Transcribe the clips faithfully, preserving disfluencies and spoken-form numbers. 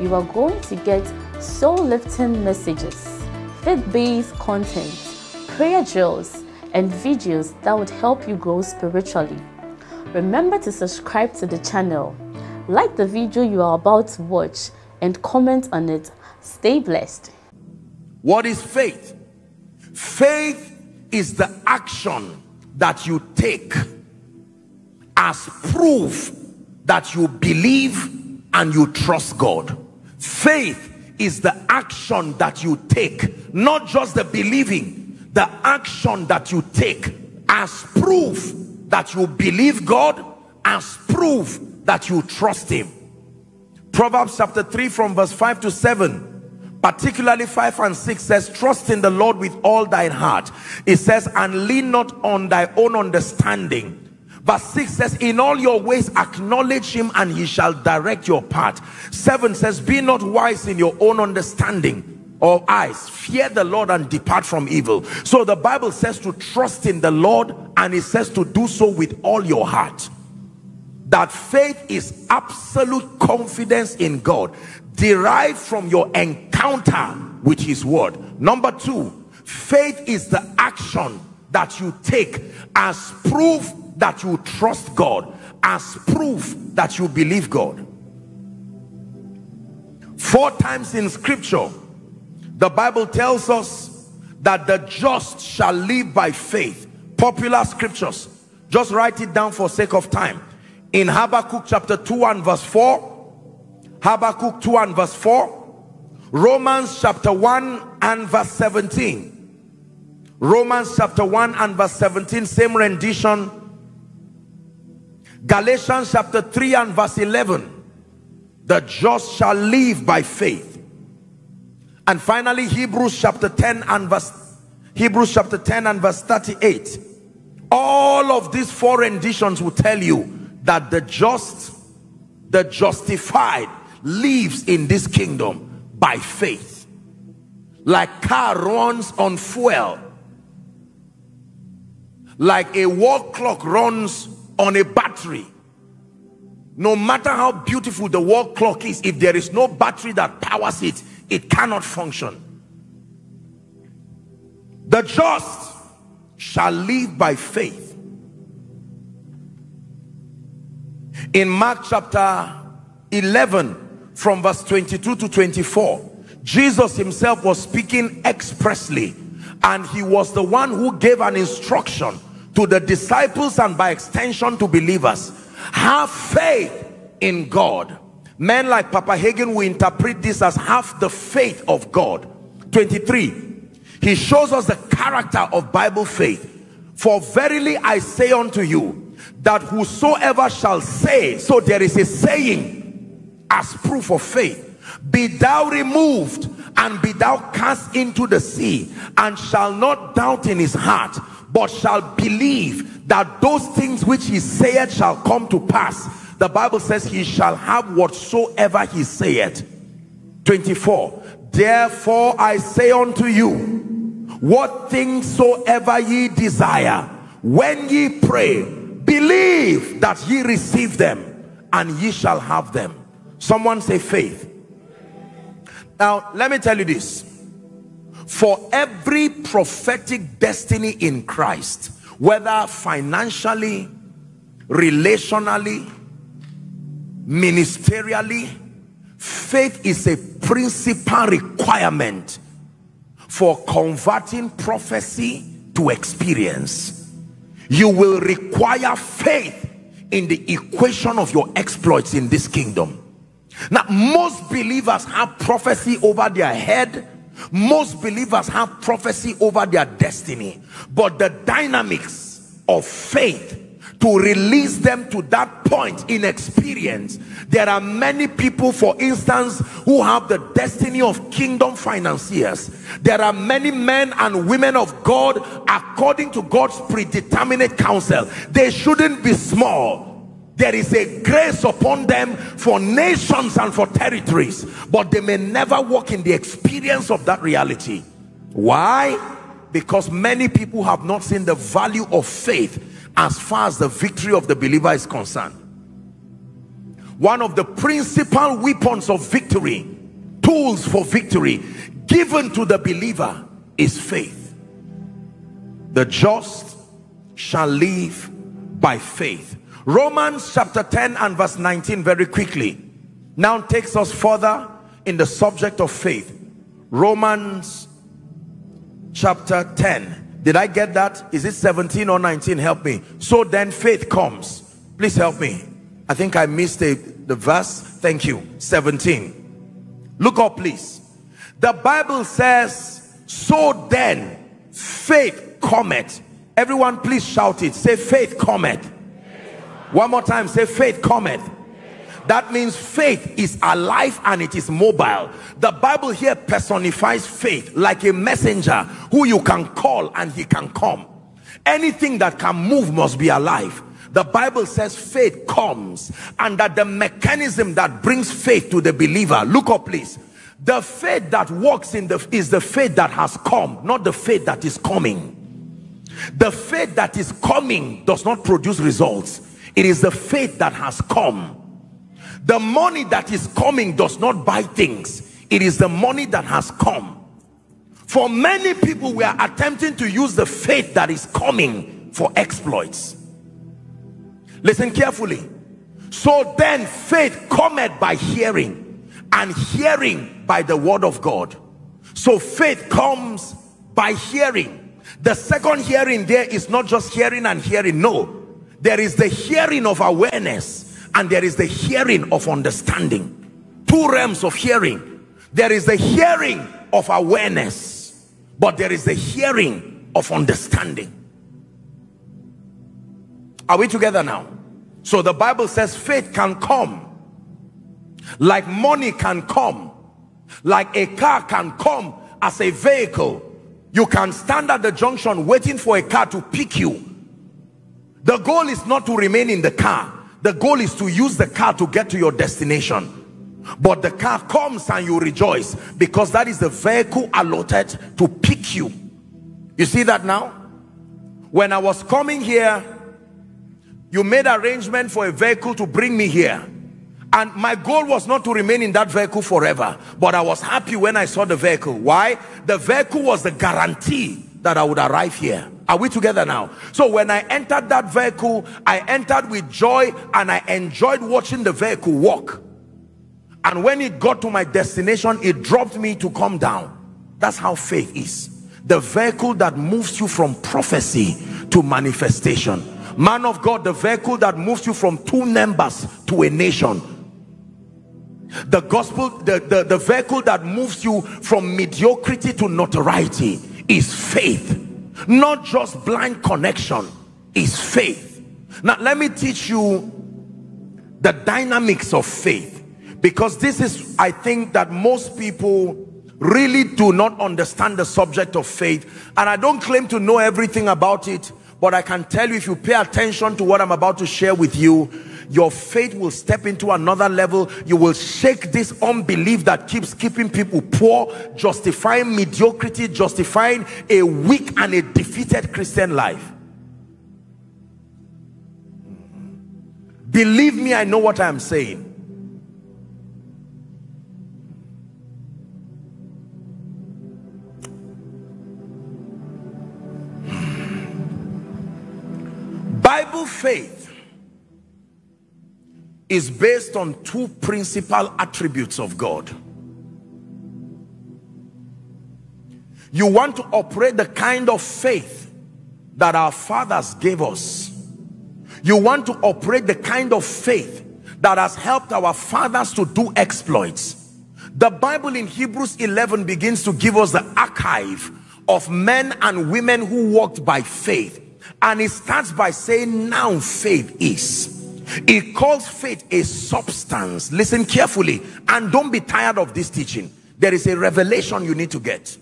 you are going to get soul-lifting messages, faith-based content, prayer drills, and videos that would help you grow spiritually. Remember to subscribe to the channel, like the video you are about to watch, and comment on it. Stay blessed. What is faith? Faith is the action that you take as proof that you believe and you trust God. Faith is the action that you take, not just the believing, the action that you take as proof that you believe God, as proof that you trust him. Proverbs chapter three from verse five to seven, particularly five and six, says, trust in the Lord with all thine heart. It says, and lean not on thy own understanding. Verse six says, in all your ways acknowledge him and he shall direct your path. seven says, be not wise in your own understanding or eyes. Fear the Lord and depart from evil. So the Bible says to trust in the Lord, and it says to do so with all your heart. That faith is absolute confidence in God, derived from your encounter with his word. Number two, faith is the action that you take as proof that you trust God, as proof that you believe God. Four times in scripture, the Bible tells us that the just shall live by faith. Popular scriptures, just write it down for sake of time. In Habakkuk chapter two and verse four, Habakkuk two and verse four, Romans chapter one and verse seventeen, Romans chapter one and verse seventeen, same rendition. Galatians chapter three and verse eleven, the just shall live by faith. And finally, Hebrews chapter ten and verse Hebrews chapter ten and verse thirty-eight. All of these four renditions will tell you that the just, the justified, lives in this kingdom by faith, like car runs on fuel, like a wall clock runs on a battery. No matter how beautiful the wall clock is, if there is no battery that powers it, it cannot function. The just shall live by faith. In Mark chapter eleven from verse twenty-two to twenty-four, Jesus himself was speaking expressly, and he was the one who gave an instruction to the disciples, and by extension to believers: have faith in God. Men like Papa Hagin will interpret this as have the faith of God. twenty-three, he shows us the character of Bible faith. For verily I say unto you, that whosoever shall say, so there is a saying as proof of faith, be thou removed and be thou cast into the sea, and shall not doubt in his heart, but shall believe that those things which he saith shall come to pass. The Bible says he shall have whatsoever he saith. twenty-four, therefore I say unto you, what things soever ye desire, when ye pray, believe that ye receive them, and ye shall have them. Someone say faith. Now let me tell you this. For every prophetic destiny in Christ, whether financially, relationally, ministerially, faith is a principal requirement for converting prophecy to experience. You will require faith in the equation of your exploits in this kingdom. Now, most believers have prophecy over their head. Most believers have prophecy over their destiny, but the dynamics of faith to release them to that point in experience. There are many people, for instance, who have the destiny of kingdom financiers. There are many men and women of God according to God's predeterminate counsel. They shouldn't be small. There is a grace upon them for nations and for territories, but they may never walk in the experience of that reality. Why? Because many people have not seen the value of faith as far as the victory of the believer is concerned. One of the principal weapons of victory, tools for victory given to the believer, is faith. The just shall live by faith. Romans chapter ten and verse nineteen, very quickly, now takes us further in the subject of faith. Romans chapter ten. Did I get that? Is it seventeen or nineteen? Help me. So then faith comes. Please help me. I think I missed the, the verse. Thank you. seventeen. Look up, please. The Bible says, so then faith cometh. Everyone please shout it. Say faith cometh. One more time. Say faith cometh. That means faith is alive and it is mobile. The Bible here personifies faith like a messenger who you can call and he can come. Anything that can move must be alive. The Bible says faith comes, and that the mechanism that brings faith to the believer, look up please, the faith that works in the is the faith that has come, not the faith that is coming. The faith that is coming does not produce results. It is the faith that has come. The money that is coming does not buy things. It is the money that has come. For many people, we are attempting to use the faith that is coming for exploits. Listen carefully. So then faith cometh by hearing, and hearing by the word of God. So faith comes by hearing. The second hearing there is not just hearing and hearing. No, there is the hearing of awareness, and there is the hearing of understanding. Two realms of hearing. There is the hearing of awareness, but there is the hearing of understanding. Are we together now? So the Bible says faith can come like money can come, like a car can come as a vehicle. You can stand at the junction waiting for a car to pick you. The goal is not to remain in the car. The goal is to use the car to get to your destination. But the car comes and you rejoice, because that is the vehicle allotted to pick you. You see that now? When I was coming here, you made arrangement for a vehicle to bring me here. And my goal was not to remain in that vehicle forever. But I was happy when I saw the vehicle. Why? The vehicle was the guarantee that I would arrive here. Are we together now? So when I entered that vehicle, I entered with joy, and I enjoyed watching the vehicle walk. And when it got to my destination, it dropped me to come down. That's how faith is. The vehicle that moves you from prophecy to manifestation. Man of God, the vehicle that moves you from two numbers to a nation. The gospel, the, the, the vehicle that moves you from mediocrity to notoriety is faith. Not just blind connection, is faith. Now let me teach you the dynamics of faith, because this is, I think, that most people really do not understand the subject of faith. And I don't claim to know everything about it, but I can tell you, if you pay attention to what I'm about to share with you, your faith will step into another level. You will shake this unbelief that keeps keeping people poor, justifying mediocrity, justifying a weak and a defeated Christian life. Believe me, I know what I'm saying. Bible faith is based on two principal attributes of God. You want to operate the kind of faith that our fathers gave us. You want to operate the kind of faith that has helped our fathers to do exploits. The Bible in Hebrews eleven begins to give us the archive of men and women who walked by faith. And it starts by saying, now faith is. It calls faith a substance. Listen carefully, and don't be tired of this teaching. There is a revelation you need to get.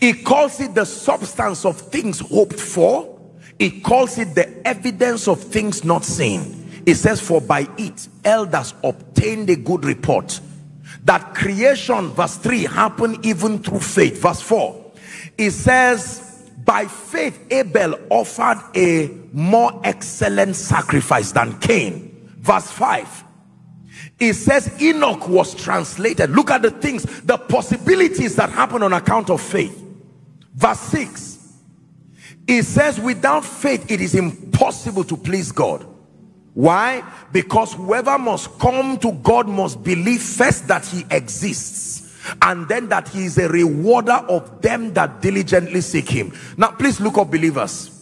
It calls it the substance of things hoped for. It calls it the evidence of things not seen. It says, for by it elders obtained a good report. That creation, verse three, happened even through faith. Verse four, it says, by faith Abel offered a more excellent sacrifice than Cain. Verse five, it says Enoch was translated. Look at the things, the possibilities that happen on account of faith. Verse six, it says without faith it is impossible to please God. Why? Because whoever must come to God must believe first that he exists, and then that he is a rewarder of them that diligently seek him. Now please look up believers.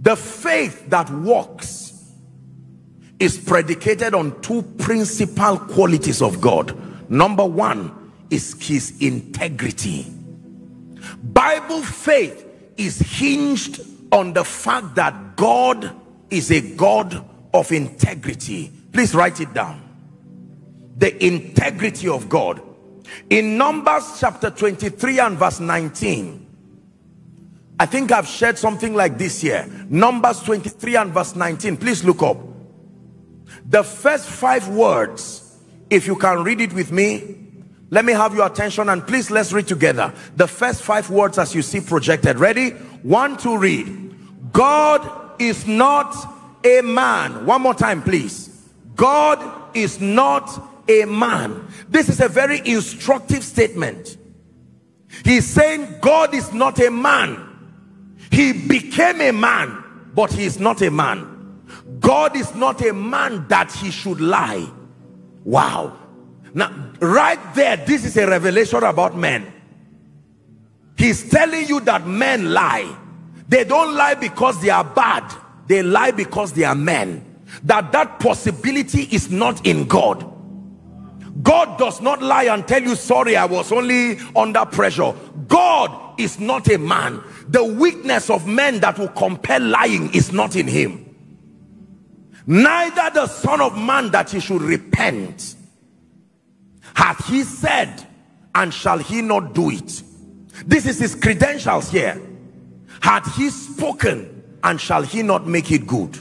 The faith that works is predicated on two principal qualities of God. Number one is his integrity. Bible faith is hinged on the fact that God is a God of integrity. Please write it down. The integrity of God. In Numbers chapter twenty-three and verse nineteen, I think I've shared something like this here. Numbers twenty-three and verse nineteen, please look up. The first five words, if you can read it with me, let me have your attention, and please let's read together. The first five words as you see projected. Ready? One, two, read. God is not a man. One more time, please. God is not a man. This is a very instructive statement. He's saying God is not a man. He became a man, but he is not a man. God is not a man that he should lie. Wow. Now, right there, this is a revelation about men. He's telling you that men lie. They don't lie because they are bad. They lie because they are men. That that possibility is not in God. God does not lie and tell you, sorry, I was only under pressure. God is not a man. The weakness of men that will compel lying is not in him. Neither the Son of Man that he should repent. Hath he said, and shall he not do it? This is his credentials here. Hath he spoken, and shall he not make it good?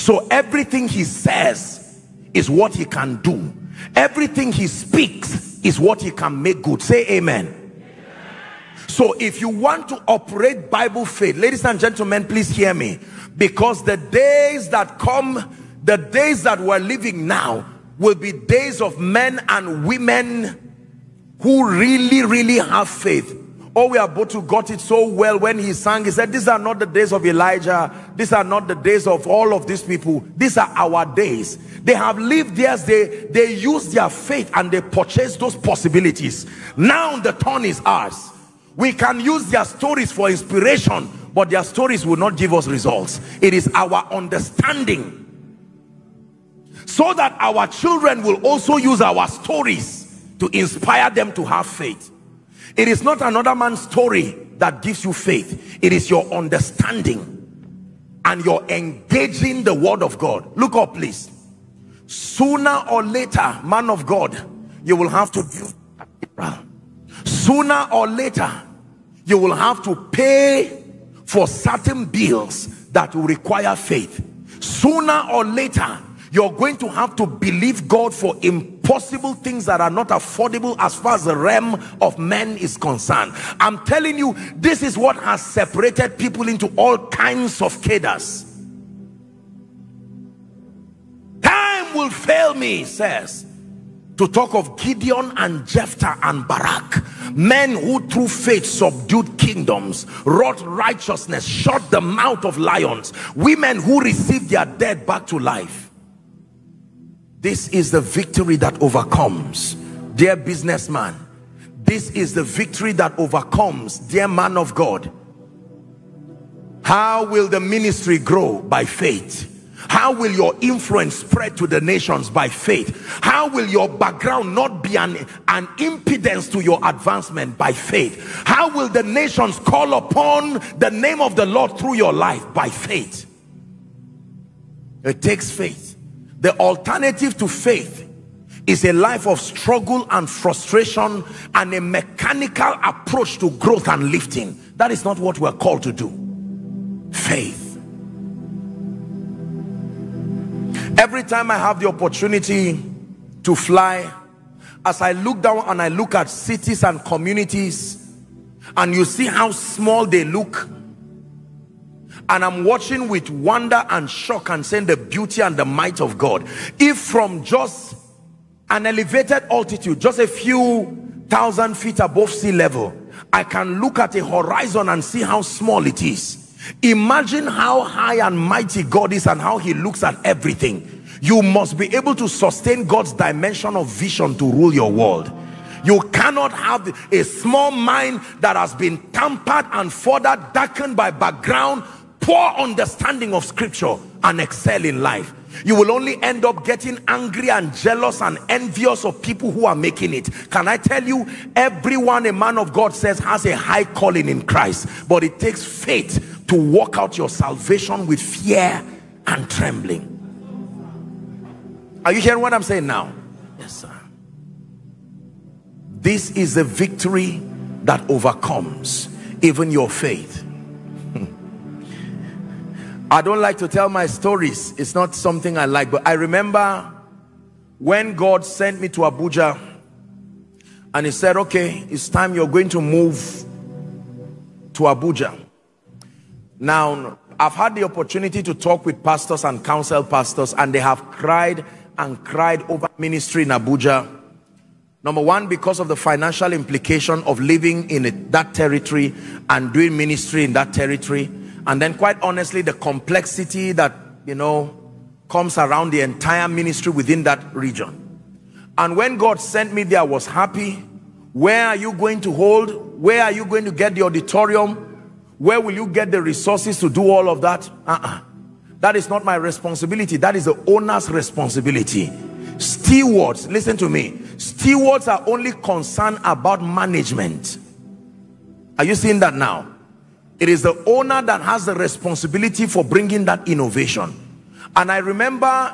So everything he says is what he can do. Everything he speaks is what he can make good. Say amen. Amen. So if you want to operate Bible faith, ladies and gentlemen, please hear me. Because the days that come, the days that we're living now, will be days of men and women who really, really have faith. Oh, we are about to got it so well when he sang. He said, these are not the days of Elijah. These are not the days of all of these people. These are our days. They have lived theirs. They, they used their faith and they purchased those possibilities. Now the turn is ours. We can use their stories for inspiration, but their stories will not give us results. It is our understanding, so that our children will also use our stories to inspire them to have faith. It is not another man's story that gives you faith. It is your understanding and your engaging the word of God. Look up, please. Sooner or later, man of God, you will have to do. Sooner or later, you will have to pay for certain bills that will require faith. Sooner or later, you're going to have to believe God for impossible things that are not affordable as far as the realm of men is concerned. I'm telling you, this is what has separated people into all kinds of cadres. Time will fail me, he says, to talk of Gideon and Jephthah and Barak, men who through faith subdued kingdoms, wrought righteousness, shut the mouth of lions, women who received their dead back to life. This is the victory that overcomes, dear businessman. This is the victory that overcomes, dear man of God. How will the ministry grow? By faith. How will your influence spread to the nations? By faith. How will your background not be an, an impedance to your advancement? By faith. How will the nations call upon the name of the Lord through your life? By faith. It takes faith. The alternative to faith is a life of struggle and frustration and a mechanical approach to growth and lifting. That is not what we're called to do. Faith. Every time I have the opportunity to fly, as I look down and I look at cities and communities, and you see how small they look, and I'm watching with wonder and shock and seeing the beauty and the might of God. If from just an elevated altitude, just a few thousand feet above sea level, I can look at a horizon and see how small it is. Imagine how high and mighty God is and how he looks at everything. You must be able to sustain God's dimension of vision to rule your world. You cannot have a small mind that has been tampered and further darkened by background, poor understanding of scripture, and excel in life. You will only end up getting angry and jealous and envious of people who are making it. Can I tell you, everyone a man of God says has a high calling in Christ, but it takes faith to walk out your salvation with fear and trembling. Are you hearing what I'm saying now? Yes, sir. This is the victory that overcomes even your faith. I don't like to tell my stories. It's not something I like, but I remember when God sent me to Abuja and he said, okay, it's time you're going to move to Abuja. Now, I've had the opportunity to talk with pastors and council pastors, and they have cried and cried over ministry in Abuja. Number one, because of the financial implication of living in it, that territory and doing ministry in that territory. And then quite honestly, the complexity that, you know, comes around the entire ministry within that region. And when God sent me there, I was happy. Where are you going to hold? Where are you going to get the auditorium? Where will you get the resources to do all of that? Uh-uh. That is not my responsibility. That is the owner's responsibility. Stewards, listen to me. Stewards are only concerned about management. Are you seeing that now? It is the owner that has the responsibility for bringing that innovation. And I remember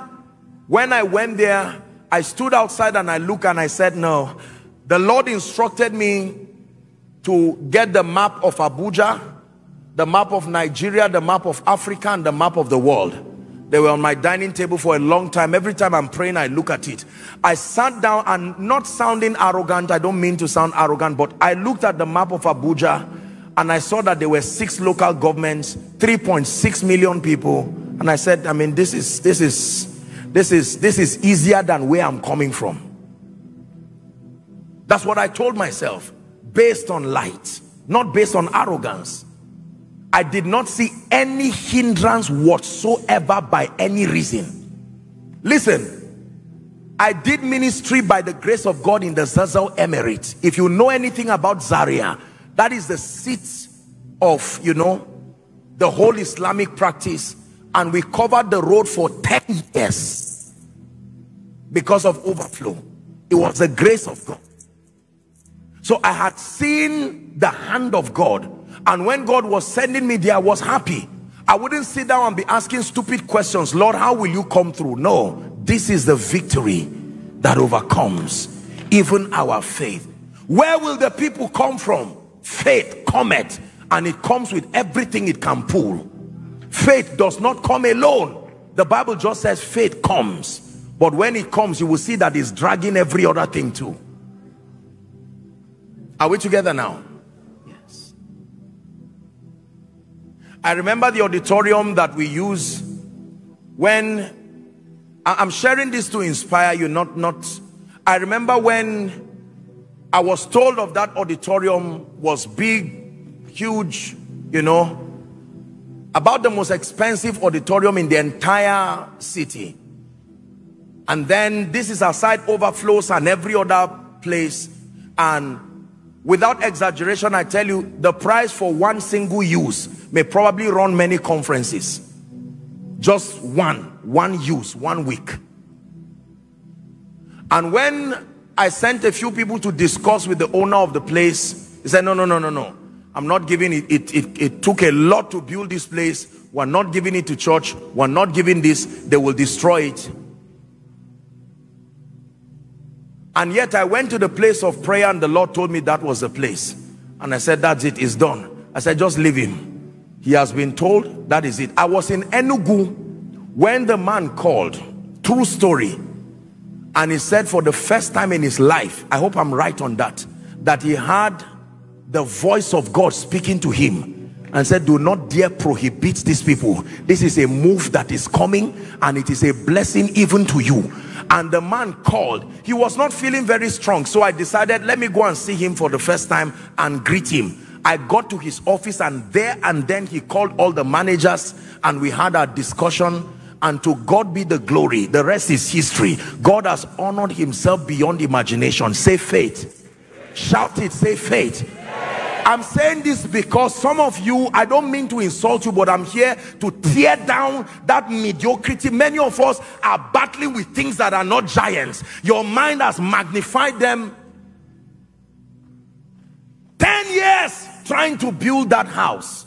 when I went there, I stood outside and I looked and I said, no. The Lord instructed me to get the map of Abuja, the map of Nigeria, the map of Africa, and the map of the world. They were on my dining table for a long time. Every time I'm praying, I look at it. I sat down, and not sounding arrogant, I don't mean to sound arrogant, but I looked at the map of Abuja and I saw that there were six local governments, three point six million people. And I said, I mean, this is this is this is this is easier than where I'm coming from. That's what I told myself, based on light, not based on arrogance. I did not see any hindrance whatsoever by any reason. Listen, I did ministry by the grace of God in the Zazel Emirates. If you know anything about Zaria, that is the seat of, you know, the whole Islamic practice. And we covered the road for ten years because of overflow. It was the grace of God. So I had seen the hand of God. And when God was sending me there, I was happy. I wouldn't sit down and be asking stupid questions. Lord, how will you come through? No, this is the victory that overcomes even our faith. Where will the people come from? Faith cometh, and it comes with everything it can pull. Faith does not come alone. The Bible just says faith comes. But when it comes, you will see that it's dragging every other thing too. Are we together now? I remember the auditorium that we use when, I'm sharing this to inspire you, not, not. I remember when I was told of that auditorium was big, huge, you know, about the most expensive auditorium in the entire city. And then this is aside overflows and every other place. And without exaggeration, I tell you, the price for one single use may probably run many conferences. Just one, one use, one week. And when I sent a few people to discuss with the owner of the place, he said, no, no, no, no, no. I'm not giving it. It, it, it took a lot to build this place. We're not giving it to church. We're not giving this. They will destroy it. And yet I went to the place of prayer and the Lord told me that was the place. And I said, that's it. It's done. I said, just leave him. He has been told. That is it. I was in Enugu when the man called. True story. And he said for the first time in his life, I hope I'm right on that, that he had the voice of God speaking to him and said, do not dare prohibit these people. This is a move that is coming and it is a blessing even to you. And the man called. He was not feeling very strong. So I decided, let me go and see him for the first time and greet him. I got to his office and there and then he called all the managers and we had our discussion. And to God be the glory. The rest is history. God has honored himself beyond imagination. Say faith. Shout it. Say faith. I'm saying this because some of you, I don't mean to insult you, but I'm here to tear down that mediocrity. Many of us are battling with things that are not giants. Your mind has magnified them. Ten years trying to build that house.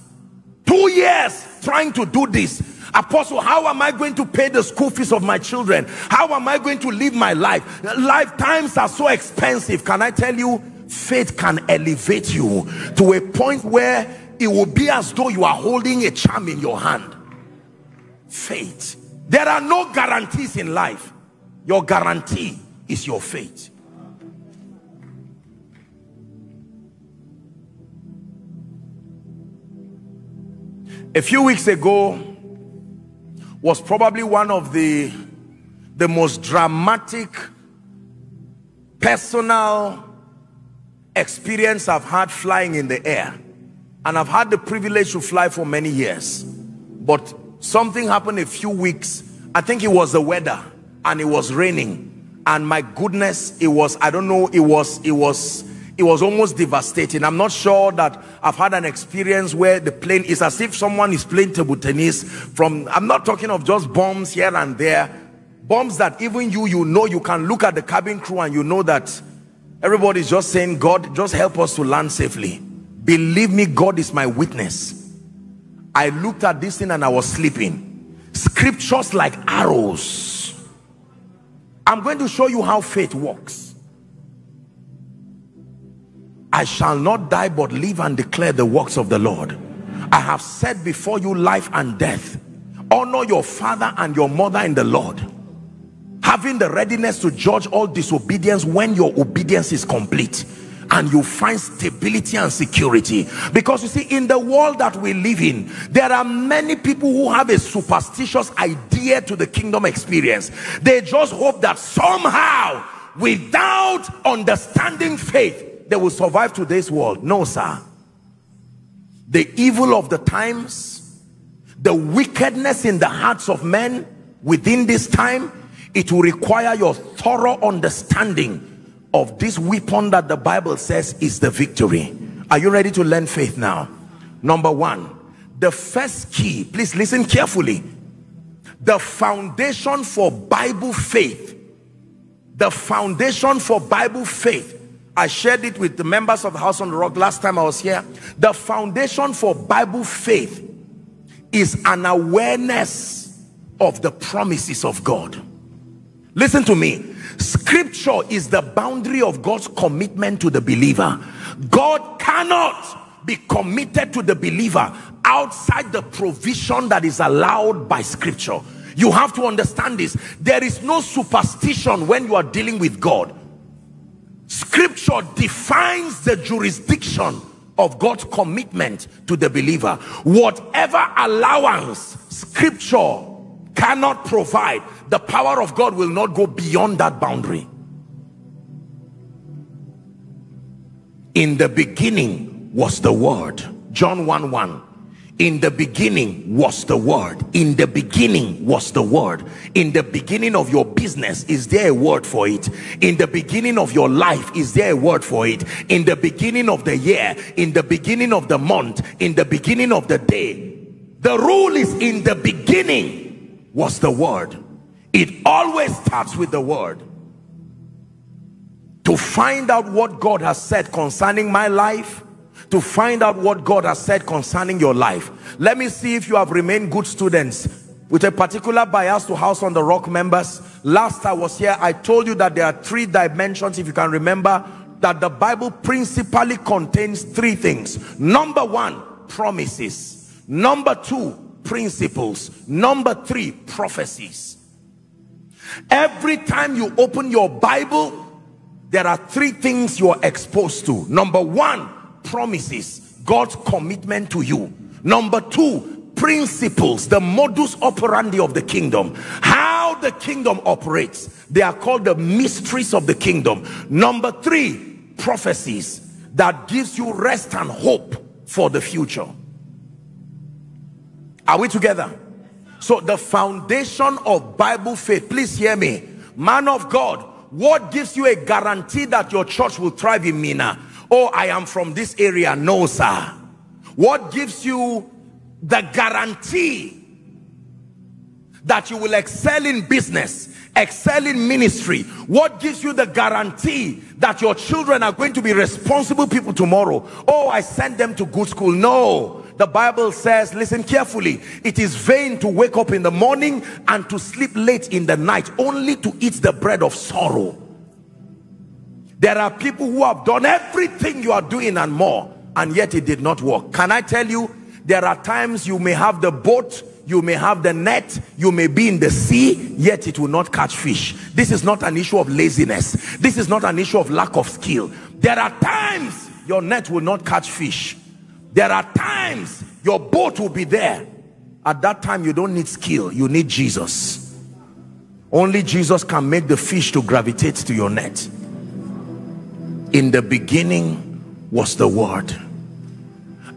Two years trying to do this. Apostle, how am I going to pay the school fees of my children? How am I going to live my life? Lifetimes are so expensive. Can I tell you? Faith can elevate you to a point where it will be as though you are holding a charm in your hand. Faith. There are no guarantees in life. Your guarantee is your faith. A few weeks ago was probably one of the the most dramatic personal experience I've had flying in the air. And I've had the privilege to fly for many years, but something happened a few weeks. I think it was the weather and it was raining, and my goodness, it was, I don't know, it was it was it was almost devastating. I'm not sure that I've had an experience where the plane is as if someone is playing table tennis from, I'm not talking of just bombs here and there, bombs that even you you know you can look at the cabin crew and you know that everybody's just saying, God, just help us to land safely. Believe me, God is my witness. I looked at this thing and I was sleeping. Scriptures like arrows. I'm going to show you how faith works. I shall not die but live and declare the works of the Lord. I have set before you life and death. Honor your father and your mother in the Lord, having the readiness to judge all disobedience when your obedience is complete, and you find stability and security. Because you see, in the world that we live in, there are many people who have a superstitious idea to the kingdom experience. They just hope that somehow, without understanding faith, they will survive today's world. No, sir. The evil of the times, the wickedness in the hearts of men within this time, it will require your thorough understanding of this weapon that the Bible says is the victory. Are you ready to learn faith now? Number one, the first key, please listen carefully. The foundation for Bible faith. The foundation for Bible faith. I shared it with the members of the House on the Rock last time I was here. The foundation for Bible faith is an awareness of the promises of God. Listen to me. Scripture is the boundary of God's commitment to the believer. God cannot be committed to the believer outside the provision that is allowed by Scripture. You have to understand this. There is no superstition when you are dealing with God. Scripture defines the jurisdiction of God's commitment to the believer. Whatever allowance Scripture cannot provide, the power of God will not go beyond that boundary. In the beginning was the Word. John one one. In the beginning was the Word. In the beginning was the Word. In the beginning of your business, is there a word for it? In the beginning of your life, is there a word for it? In the beginning of the year, in the beginning of the month, in the beginning of the day. The rule is in the beginning. was the word. It always starts with the word. To find out what God has said concerning my life, to find out what God has said concerning your life. Let me see if you have remained good students, with a particular bias to House on the Rock members. Last I was here, I told you that there are three dimensions, if you can remember, that the Bible principally contains three things. Number one, promises. Number two, principles. Number three, prophecies. Every time you open your Bible, there are three things you are exposed to. Number one, promises, God's commitment to you. Number two, principles, the modus operandi of the kingdom, how the kingdom operates. They are called the mysteries of the kingdom. Number three, prophecies, that gives you rest and hope for the future. Are we together? So the foundation of Bible faith, please hear me, man of God. What gives you a guarantee that your church will thrive in Minna? Oh, I am from this area. No, sir. What gives you the guarantee that you will excel in business, excel in ministry? What gives you the guarantee that your children are going to be responsible people tomorrow? Oh, I sent them to good school. No. The Bible says, listen carefully, it is vain to wake up in the morning and to sleep late in the night, only to eat the bread of sorrow. There are people who have done everything you are doing and more, and yet it did not work. Can I tell you, there are times you may have the boat, you may have the net, you may be in the sea, yet it will not catch fish. This is not an issue of laziness. This is not an issue of lack of skill. There are times your net will not catch fish. There are times your boat will be there. At that time, you don't need skill. You need Jesus. Only Jesus can make the fish to gravitate to your net. In the beginning was the word.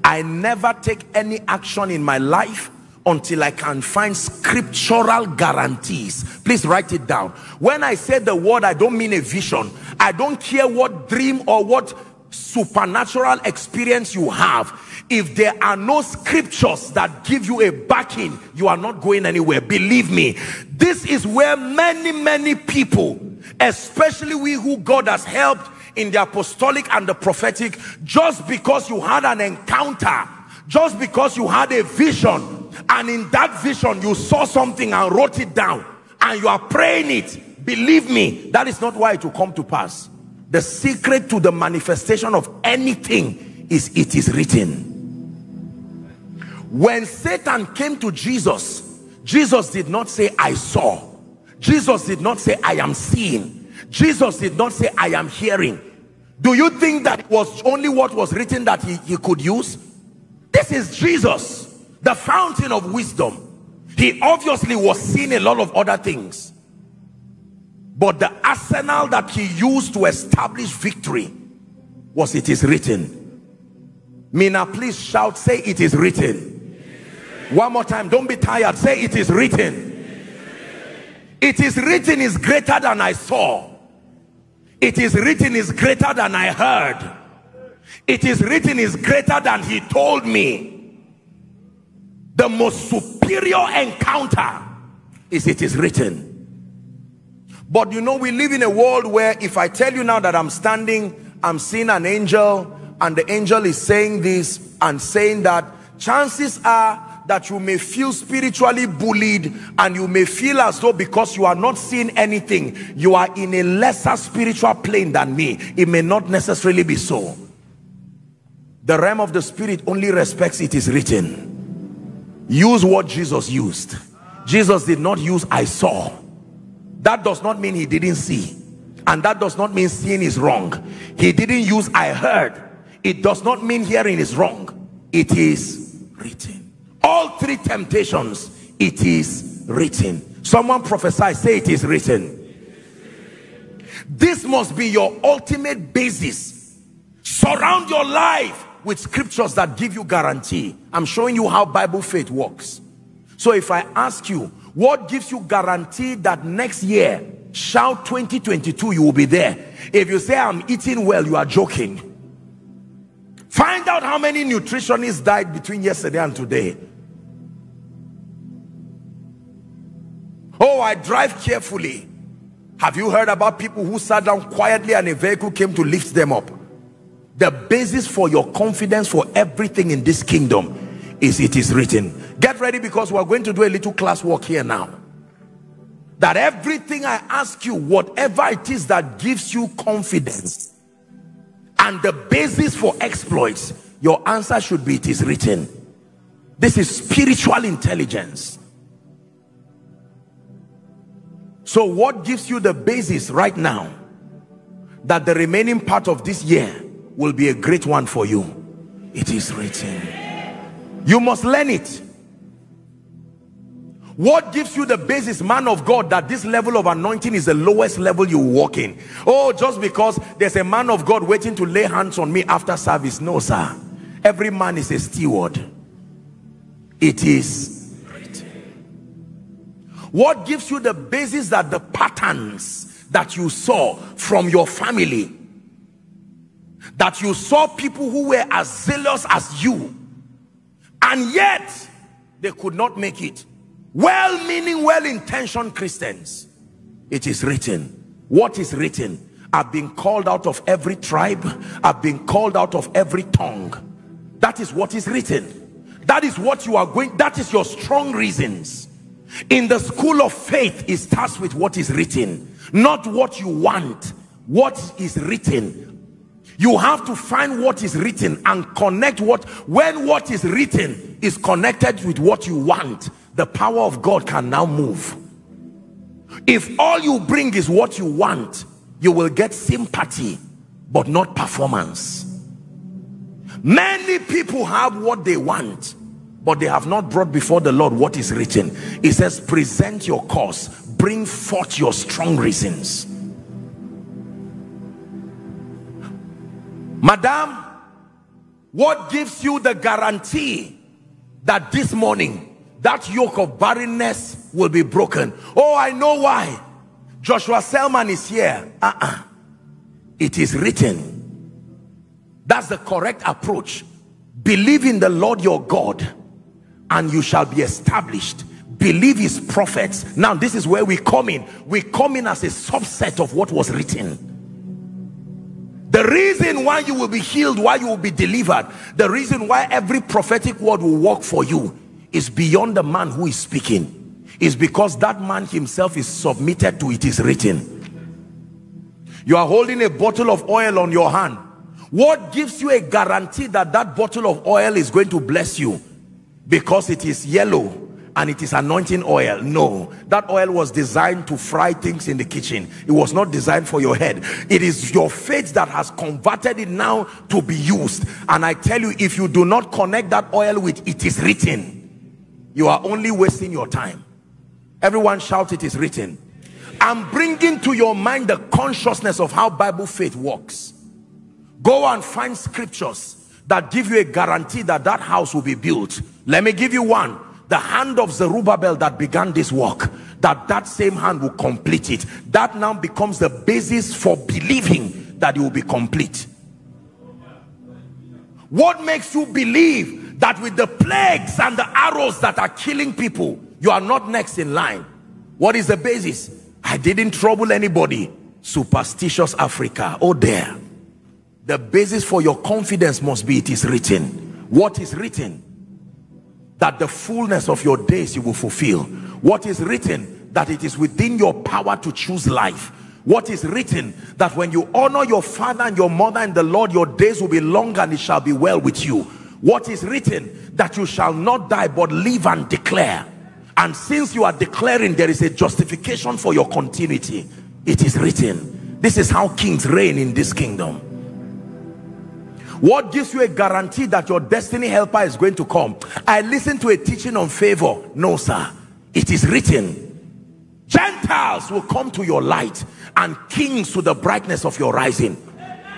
I never take any action in my life until I can find scriptural guarantees. Please write it down. When I say the word, I don't mean a vision. I don't care what dream or what supernatural experience you have. If there are no scriptures that give you a backing, you are not going anywhere. Believe me, this is where many many people, especially we who God has helped in the apostolic and the prophetic, just because you had an encounter, just because you had a vision, and in that vision you saw something and wrote it down and you are praying it, believe me, that is not why it will come to pass. The secret to the manifestation of anything is it is written. When Satan came to Jesus, Jesus did not say, I saw. Jesus did not say, I am seeing. Jesus did not say, I am hearing. Do you think that it was only what was written that he, he could use? This is Jesus, the fountain of wisdom. He obviously was seeing a lot of other things. But the arsenal that he used to establish victory was it is written. Minna, please shout, say it is written. One more time, don't be tired, say it is written. It is written is greater than I saw. It is written is greater than I heard. It is written is greater than he told me. The most superior encounter is it is written. But you know, we live in a world where if I tell you now that I'm standing, I'm seeing an angel, and the angel is saying this and saying that, chances are that you may feel spiritually bullied, and you may feel as though because you are not seeing anything, you are in a lesser spiritual plane than me. It may not necessarily be so. The realm of the spirit only respects it is written. Use what Jesus used. Jesus did not use I saw. That does not mean he didn't see, and that does not mean seeing is wrong. He didn't use I heard. It does not mean hearing is wrong. It is written. All three temptations, it is written. Someone prophesy, say it is written. This must be your ultimate basis. Surround your life with scriptures that give you guarantee. I'm showing you how Bible faith works. So if I ask you, what gives you guarantee that next year, Shout twenty twenty-two, you will be there? If you say, I'm eating well, you are joking. Find out how many nutritionists died between yesterday and today. Oh, I drive carefully. Have you heard about people who sat down quietly and a vehicle came to lift them up? The basis for your confidence for everything in this kingdom is it is written. Get ready, because we're going to do a little class walk here now. That everything I ask you, whatever it is that gives you confidence and the basis for exploits, your answer should be it is written. This is spiritual intelligence. So what gives you the basis right now that the remaining part of this year will be a great one for you? It is written. You must learn it. What gives you the basis, man of God, that this level of anointing is the lowest level you walk in? Oh, just because there's a man of God waiting to lay hands on me after service. No, sir. Every man is a steward. It is written. What gives you the basis that the patterns that you saw from your family, that you saw people who were as zealous as you, and yet they could not make it? Well-meaning, well-intentioned Christians. It is written. What is written? I've been called out of every tribe. I've been called out of every tongue. That is what is written. That is what you are going. That is your strong reasons. In the school of faith, it starts with what is written, not what you want. What is written? You have to find what is written and connect what, when what is written is connected with what you want. The power of God can now move. If all you bring is what you want, you will get sympathy, but not performance. Many people have what they want, but they have not brought before the Lord what is written. It says, present your cause, bring forth your strong reasons. Madam, what gives you the guarantee that this morning that yoke of barrenness will be broken? Oh, I know why. Joshua Selman is here. Uh-uh. It is written. That's the correct approach. Believe in the Lord your God and you shall be established. Believe his prophets. Now, this is where we come in. We come in as a subset of what was written. The reason why you will be healed, why you will be delivered, the reason why every prophetic word will work for you is beyond the man who is speaking. It's because that man himself is submitted to it is written. You are holding a bottle of oil on your hand. What gives you a guarantee that that bottle of oil is going to bless you? Because it is yellow and it is anointing oil. No, that oil was designed to fry things in the kitchen. It was not designed for your head. It is your faith that has converted it now to be used. And I tell you, if you do not connect that oil with it is written, you are only wasting your time. Everyone shout, it is written. I'm bringing to your mind the consciousness of how Bible faith works. Go and find scriptures that give you a guarantee that that house will be built. Let me give you one. The hand of Zerubbabel that began this work, that that same hand will complete it. That now becomes the basis for believing that it will be complete. What makes you believe that with the plagues and the arrows that are killing people, you are not next in line? What is the basis? I didn't trouble anybody. Superstitious Africa. Oh, there. The basis for your confidence must be it is written. What is written? That the fullness of your days you will fulfill. What is written? That it is within your power to choose life. What is written? That when you honor your father and your mother and the Lord, your days will be long and it shall be well with you. What is written? That you shall not die but live and declare. And since you are declaring, there is a justification for your continuity. It is written. This is how kings reign in this kingdom. What gives you a guarantee that your destiny helper is going to come? I listened to a teaching on favor. No, sir. It is written. Gentiles will come to your light and kings to the brightness of your rising.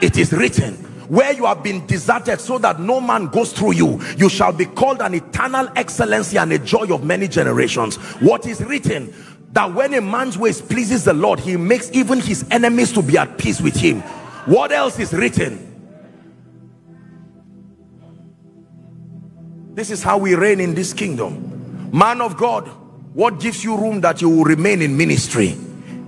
It is written. Where you have been deserted so that no man goes through you, you shall be called an eternal excellency and a joy of many generations. What is written? That when a man's ways pleases the Lord, he makes even his enemies to be at peace with him. What else is written? This is how we reign in this kingdom. Man of God, What gives you room that you will remain in ministry?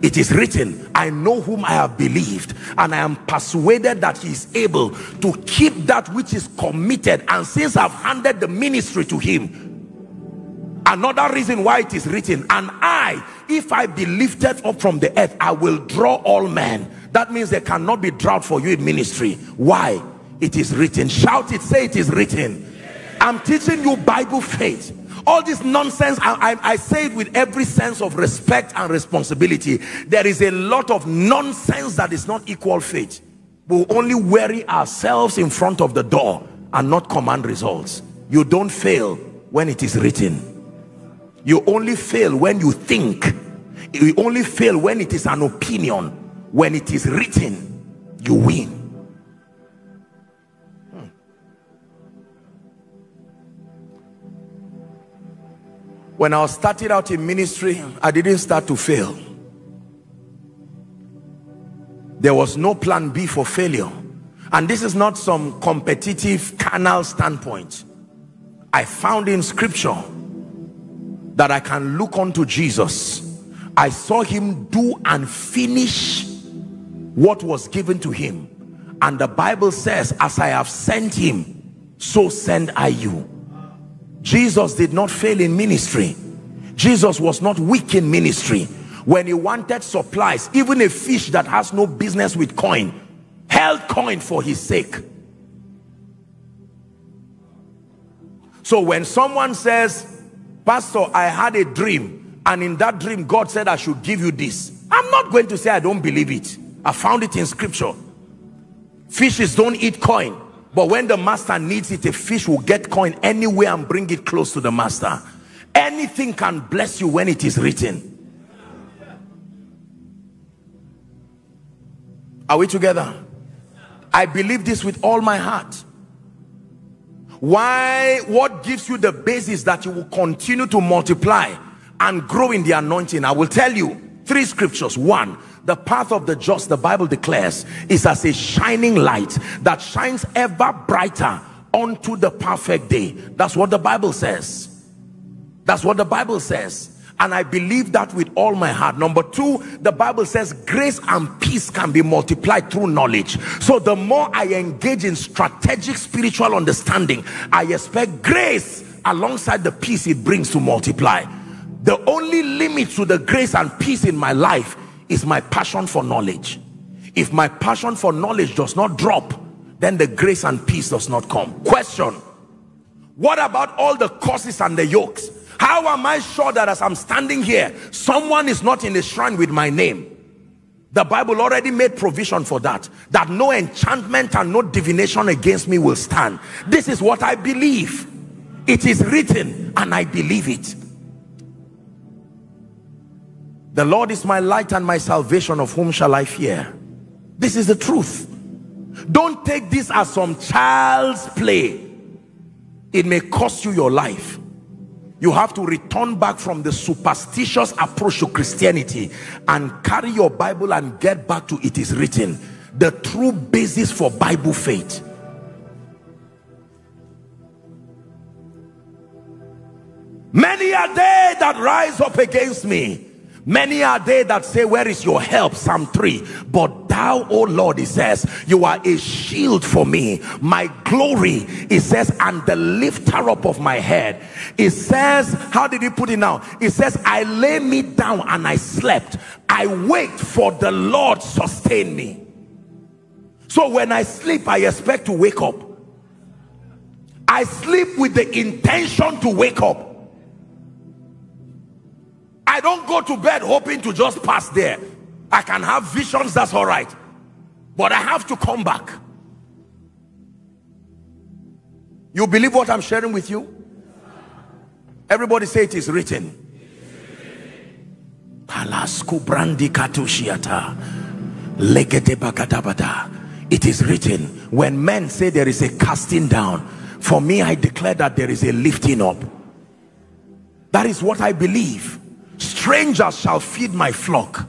It is written, I know whom I have believed, and I am persuaded that he is able to keep that which is committed. And since I've handed the ministry to him, another reason why it is written, and I, if I be lifted up from the earth, I will draw all men. That means there cannot be drought for you in ministry. Why? It is written. Shout it, say it is written. I'm teaching you Bible faith. All this nonsense, I, I, I say it with every sense of respect and responsibility. There is a lot of nonsense that is not equal faith. We will only weary ourselves in front of the door and not command results. You don't fail when it is written. You only fail when you think. You only fail when it is an opinion. When it is written, you win. When I started out in ministry, I didn't start to fail. There was no plan B for failure. And this is not some competitive carnal standpoint. I found in scripture that I can look unto Jesus. I saw him do and finish what was given to him. And the Bible says, as I have sent him, so send I you. Jesus did not fail in ministry. Jesus was not weak in ministry. When he wanted supplies, even a fish that has no business with coin, held coin for his sake. So when someone says, Pastor, I had a dream, and in that dream God said I should give you this, I'm not going to say I don't believe it. I found it in scripture. Fishes don't eat coin. But when the master needs it, a fish will get coin anywhere and bring it close to the master. Anything can bless you when it is written. Are we together? I believe this with all my heart. Why? What gives you the basis that you will continue to multiply and grow in the anointing? I will tell you three scriptures. One, the path of the just, the Bible declares, is as a shining light that shines ever brighter unto the perfect day. That's what the Bible says. That's what the Bible says. And I believe that with all my heart. Number two, the Bible says grace and peace can be multiplied through knowledge. So the more I engage in strategic spiritual understanding, I expect grace alongside the peace it brings to multiply. The only limit to the grace and peace in my life is my passion for knowledge. If my passion for knowledge does not drop, then the grace and peace does not come. Question: what about all the curses and the yokes? How am I sure that as I'm standing here, someone is not in the shrine with my name? The Bible already made provision for that, that no enchantment and no divination against me will stand. This is what I believe. It is written, and I believe it. The Lord is my light and my salvation, of whom shall I fear? This is the truth. Don't take this as some child's play. It may cost you your life. You have to return back from the superstitious approach to Christianity and carry your Bible and get back to it is written, the true basis for Bible faith. Many are they that rise up against me. Many are they that say, where is your help? Psalm three. But thou, O Lord, he says, you are a shield for me, my glory, it says, and the lifter up of my head. It says, how did he put it now? It says, I lay me down and I slept. I wait for the Lord sustain me. So when I sleep, I expect to wake up. I sleep with the intention to wake up. I don't go to bed hoping to just pass there. I can have visions, that's all right. But I have to come back. You believe what I'm sharing with you? Everybody say it is written. It is written. When men say there is a casting down, for me, I declare that there is a lifting up. That is what I believe. Strangers shall feed my flock.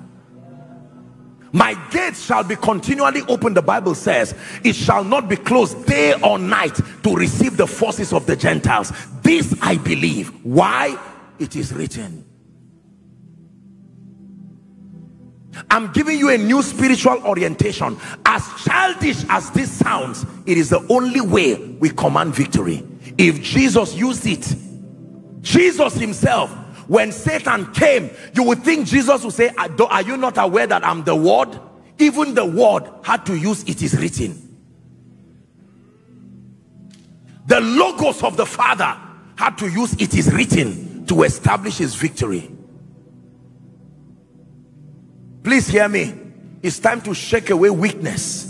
My gates shall be continually open, the Bible says. It shall not be closed day or night to receive the forces of the Gentiles. This I believe. Why? It is written. I'm giving you a new spiritual orientation. As childish as this sounds, it is the only way we command victory. If Jesus used it, Jesus himself, when Satan came, you would think Jesus would say, are you not aware that I'm the word? Even the word had to use "it is written." The logos of the Father had to use "it is written" to establish his victory. Please hear me. It's time to shake away weakness.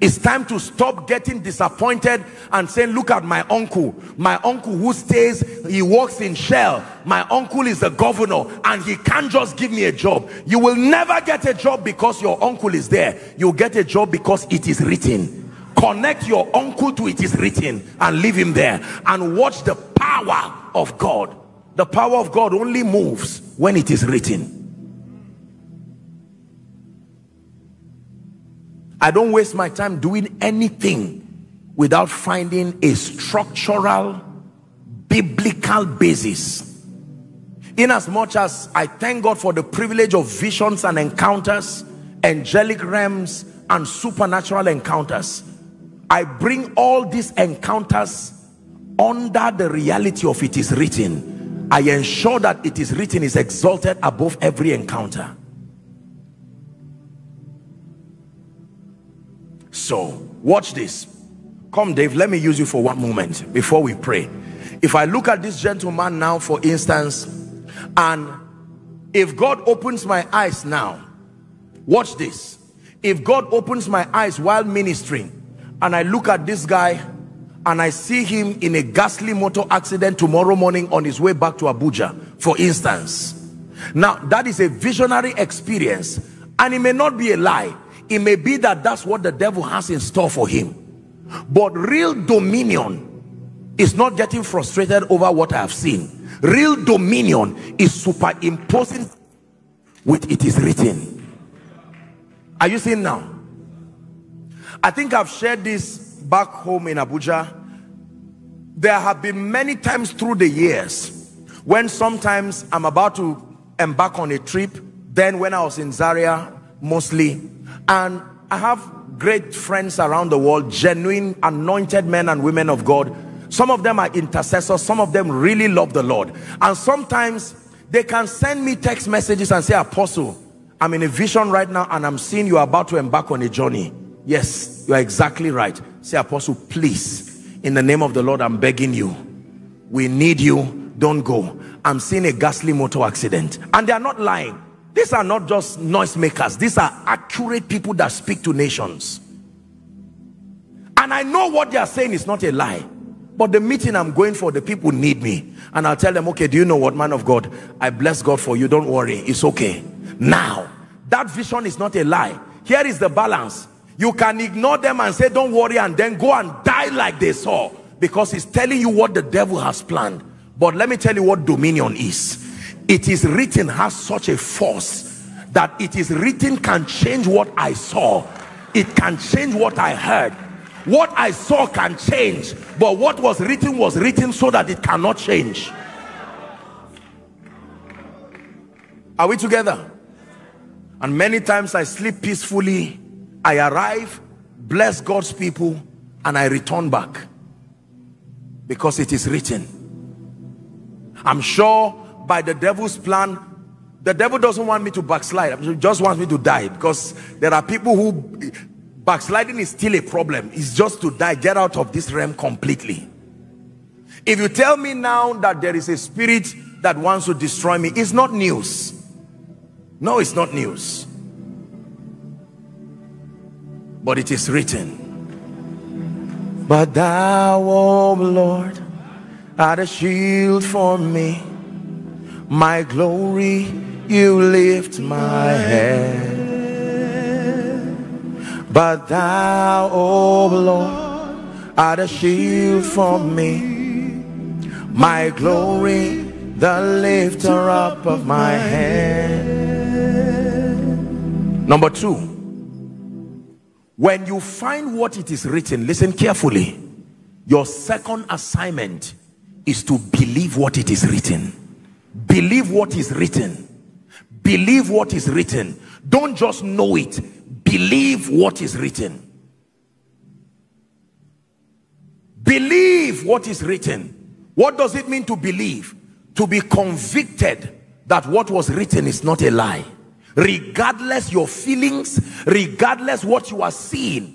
It's time to stop getting disappointed and saying, look at my uncle. My uncle who stays, he works in Shell. My uncle is the governor and he can't just give me a job. You will never get a job because your uncle is there. You'll get a job because it is written. Connect your uncle to "it is written" and leave him there. And watch the power of God. The power of God only moves when it is written. I don't waste my time doing anything without finding a structural, biblical basis. In as much as I thank God for the privilege of visions and encounters, angelic realms and supernatural encounters, I bring all these encounters under the reality of "it is written." I ensure that "it is written" is exalted above every encounter. So, watch this. Come, Dave, let me use you for one moment before we pray. If I look at this gentleman now, for instance, and if God opens my eyes now, watch this. If God opens my eyes while ministering, and I look at this guy, and I see him in a ghastly motor accident tomorrow morning on his way back to Abuja, for instance. Now, that is a visionary experience, and it may not be a lie. It may be that that's what the devil has in store for him. But real dominion is not getting frustrated over what I have seen. Real dominion is superimposing with "it is written." Are you seeing now? I think I've shared this back home in Abuja. There have been many times through the years when sometimes I'm about to embark on a trip. Then when I was in Zaria, mostly, and I have great friends around the world, genuine anointed men and women of God. Some of them are intercessors. Some of them really love the Lord. And sometimes they can send me text messages and say, "Apostle, I'm in a vision right now and I'm seeing you are about to embark on a journey." Yes, you are exactly right. Say, "Apostle, please, in the name of the Lord, I'm begging you. We need you. Don't go. I'm seeing a ghastly motor accident." And they are not lying. These are not just noisemakers. These are accurate people that speak to nations. And I know what they are saying is not a lie. But the meeting I'm going for, the people need me. And I'll tell them, "Okay, do you know what, man of God? I bless God for you. Don't worry. It's okay." Now, that vision is not a lie. Here is the balance. You can ignore them and say, "Don't worry," and then go and die like they saw. Because it's telling you what the devil has planned. But let me tell you what dominion is. "It is written" has such a force that "it is written" can change what I saw. It can change what I heard. What I saw can change, but what was written was written so that it cannot change. Are we together? And many times I sleep peacefully. I arrive, bless God's people, and I return back. Because it is written. I'm sure by the devil's plan, the devil doesn't want me to backslide. He just wants me to die, because there are people who backsliding is still a problem. It's just to die, get out of this realm completely. If you tell me now that there is a spirit that wants to destroy me, it's not news. No, it's not news. But it is written. "But thou, O Lord, art a shield for me. My glory, you lift my head. But thou, O Lord, art a shield for me. My glory, the lifter up of my head." Number two, when you find what it is written, listen carefully. Your second assignment is to believe what it is written. Believe what is written. Believe what is written. Don't just know it. Believe what is written. Believe what is written. What does it mean to believe? To be convicted that what was written is not a lie. Regardless your feelings, regardless what you are seeing.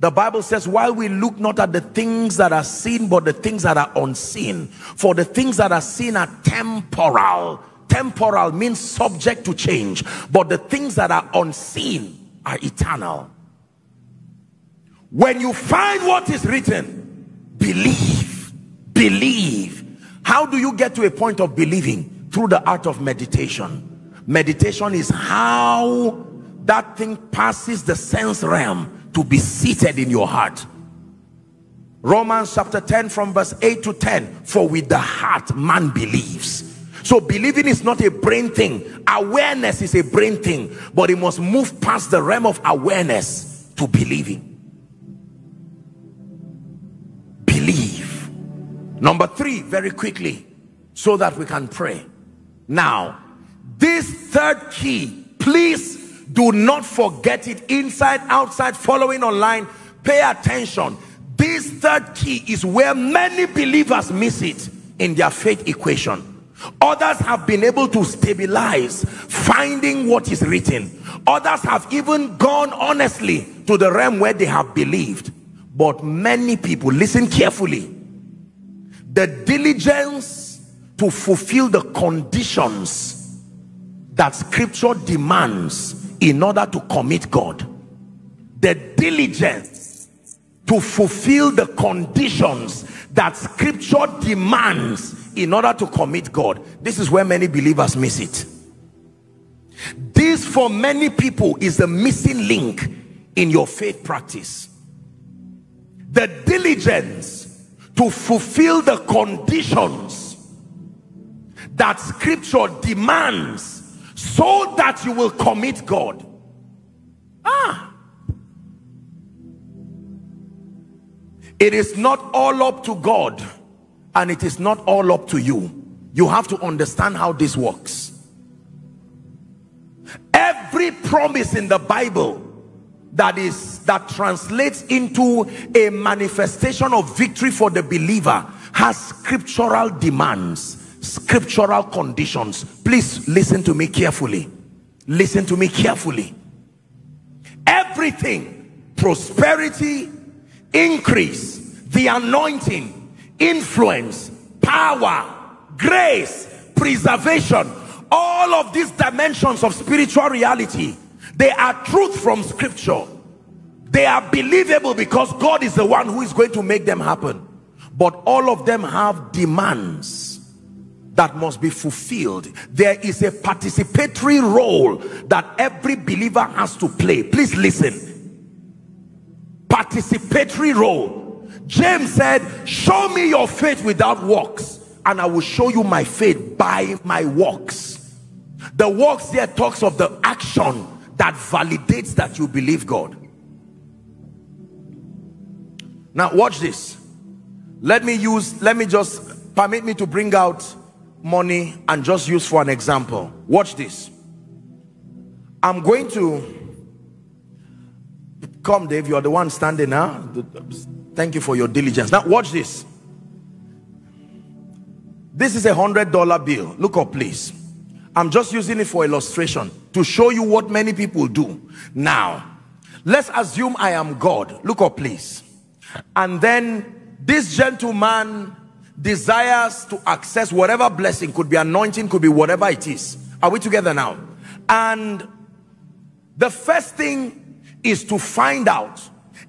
The Bible says, while we look not at the things that are seen, but the things that are unseen. For the things that are seen are temporal. Temporal means subject to change. But the things that are unseen are eternal. When you find what is written, believe. Believe. How do you get to a point of believing? Through the art of meditation. Meditation is how that thing passes the sense realm to be seated in your heart. Romans chapter ten from verse eight to ten. For with the heart man believes. So believing is not a brain thing. Awareness is a brain thing. But it must move past the realm of awareness to believing. Believe. Number three, very quickly, so that we can pray. Now, this third key, please do not forget it, inside, outside, following online. Pay attention. This third key is where many believers miss it in their faith equation. Others have been able to stabilize finding what is written. Others have even gone honestly to the realm where they have believed. But many people, listen carefully, the diligence to fulfill the conditions that Scripture demands in order to commit God, the diligence to fulfill the conditions that Scripture demands in order to commit God. This is where many believers miss it. This, for many people, is the missing link in your faith practice. The diligence to fulfill the conditions that Scripture demands so that you will commit God. Ah. It is not all up to God, and it is not all up to you. You have to understand how this works. Every promise in the Bible that is that translates into a manifestation of victory for the believer has scriptural demands. Scriptural conditions. Please listen to me carefully. Listen to me carefully. Everything, prosperity, increase, the anointing, influence, power, grace, preservation, all of these dimensions of spiritual reality, they are truth from Scripture. They are believable because God is the one who is going to make them happen. But all of them have demands that must be fulfilled. There is a participatory role that every believer has to play. Please listen. Participatory role. James said, show me your faith without works, and I will show you my faith by my works. The works there talks of the action that validates that you believe God. Now watch this. Let me use, let me just, permit me to bring out money and just use for an example. Watch this. I'm going to come, Dave. You're the one standing now. Thank you for your diligence. Now watch this. This is a hundred dollar bill. Look up, please. I'm just using it for illustration to show you what many people do. Now let's assume I am God. Look up, please. And then this gentleman desires to access whatever blessing, could be anointing, could be whatever it is. Are we together now? And the first thing is to find out,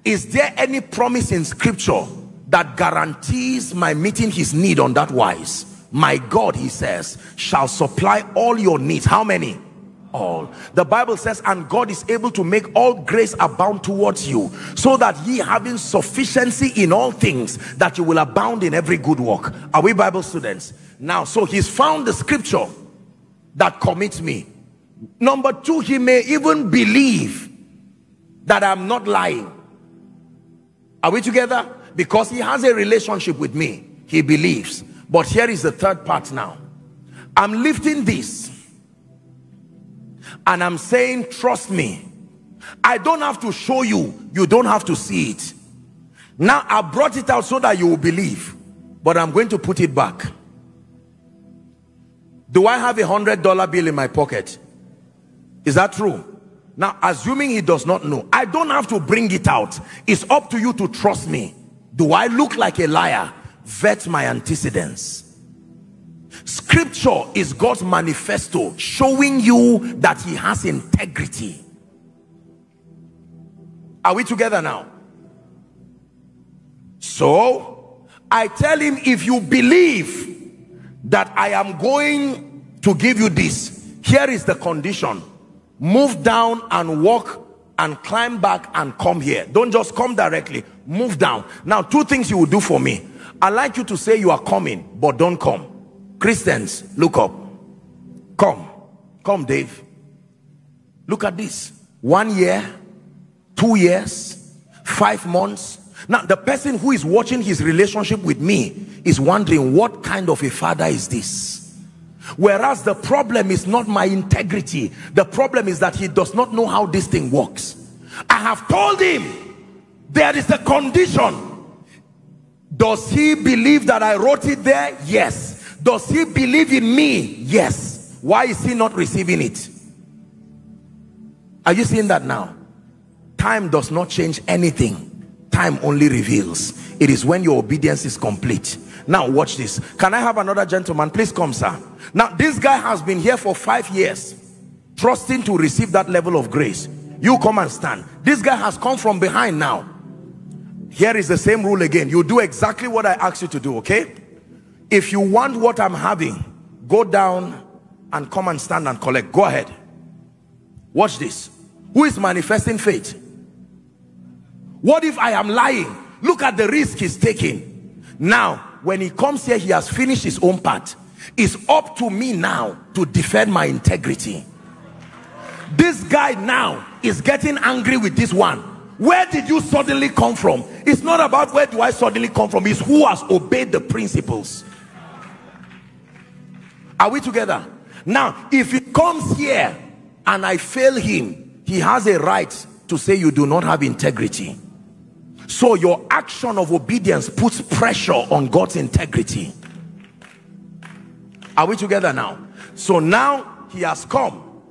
is there any promise in Scripture that guarantees my meeting his need on that wise? My God, he says, shall supply all your needs. How many? All. The Bible says, and God is able to make all grace abound towards you, so that ye having sufficiency in all things, that you will abound in every good work. Are we Bible students? Now, so he's found the Scripture that commits me. Number two, he may even believe that I'm not lying. Are we together? Because he has a relationship with me. He believes. But here is the third part now. I'm lifting this And I'm saying, trust me. I don't have to show you. You don't have to see it. Now, I brought it out so that you will believe. But I'm going to put it back. Do I have a hundred dollar bill in my pocket? Is that true? Now, assuming he does not know, I don't have to bring it out. It's up to you to trust me. Do I look like a liar? Vet my antecedents. Scripture is God's manifesto showing you that he has integrity. Are we together now? So, I tell him, if you believe that I am going to give you this, here is the condition. Move down and walk and climb back and come here. Don't just come directly. Move down. Now, two things you will do for me. I'd like you to say you are coming, but don't come. Christians, look up. Come. Come, Dave. Look at this. One year, two years, five months. Now, the person who is watching his relationship with me is wondering, what kind of a father is this? Whereas the problem is not my integrity. The problem is that he does not know how this thing works. I have told him there is a condition. Does he believe that I wrote it there? Yes. Does he believe in me? Yes. Why is he not receiving it? Are you seeing that now? Time does not change anything. Time only reveals. It is when your obedience is complete. Now watch this. Can I have another gentleman? Please come, sir. Now, this guy has been here for five years, trusting to receive that level of grace. You come and stand. This guy has come from behind now. Here is the same rule again. You do exactly what I asked you to do, okay? If you want what I'm having, go down and come and stand and collect. Go ahead. Watch this. Who is manifesting faith? What if I am lying? Look at the risk he's taking. Now, when he comes here, he has finished his own part. It's up to me now to defend my integrity. This guy now is getting angry with this one. Where did you suddenly come from? It's not about where do I suddenly come from. It's who has obeyed the principles. Are we together? Now, if he comes here and I fail him, he has a right to say you do not have integrity. So your action of obedience puts pressure on God's integrity. Are we together now? So now he has come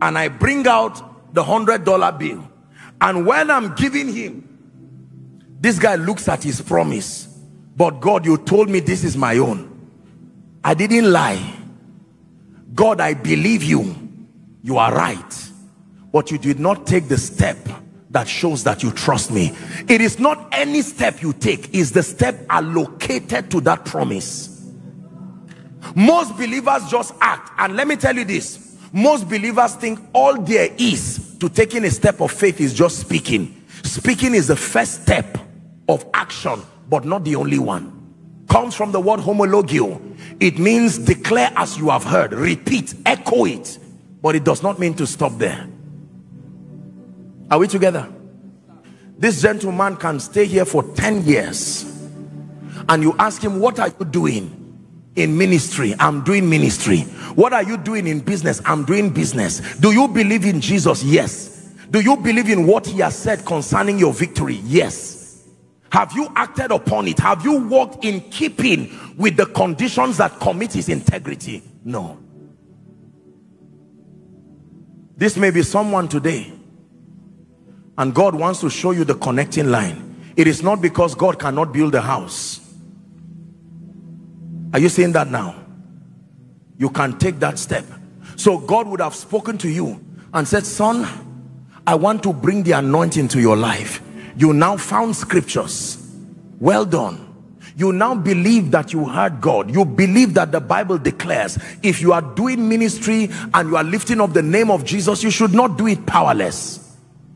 and I bring out the hundred dollar bill. And when I'm giving him, this guy looks at his promise. But God, you told me this is my own. I didn't lie. God, I believe you. You are right. But you did not take the step that shows that you trust me. It is not any step you take, is the step allocated to that promise. Most believers just act, and let me tell you this, most believers think all there is to taking a step of faith is just speaking. Speaking is the first step of action, but not the only one. Comes from the word homologio. It means declare as you have heard, repeat, echo it, but it does not mean to stop there. Are we together? This gentleman can stay here for ten years and you ask him, what are you doing in ministry? I'm doing ministry. What are you doing in business? I'm doing business. Do you believe in Jesus? Yes. Do you believe in what he has said concerning your victory? Yes. Have you acted upon it? Have you walked in keeping with the conditions that commit his integrity? No. This may be someone today. And God wants to show you the connecting line. It is not because God cannot build a house. Are you seeing that now? You can take that step. So God would have spoken to you and said, son, I want to bring the anointing to your life. You now found scriptures. Well done. You now believe that you heard God. You believe that the Bible declares if you are doing ministry and you are lifting up the name of Jesus, you should not do it powerless.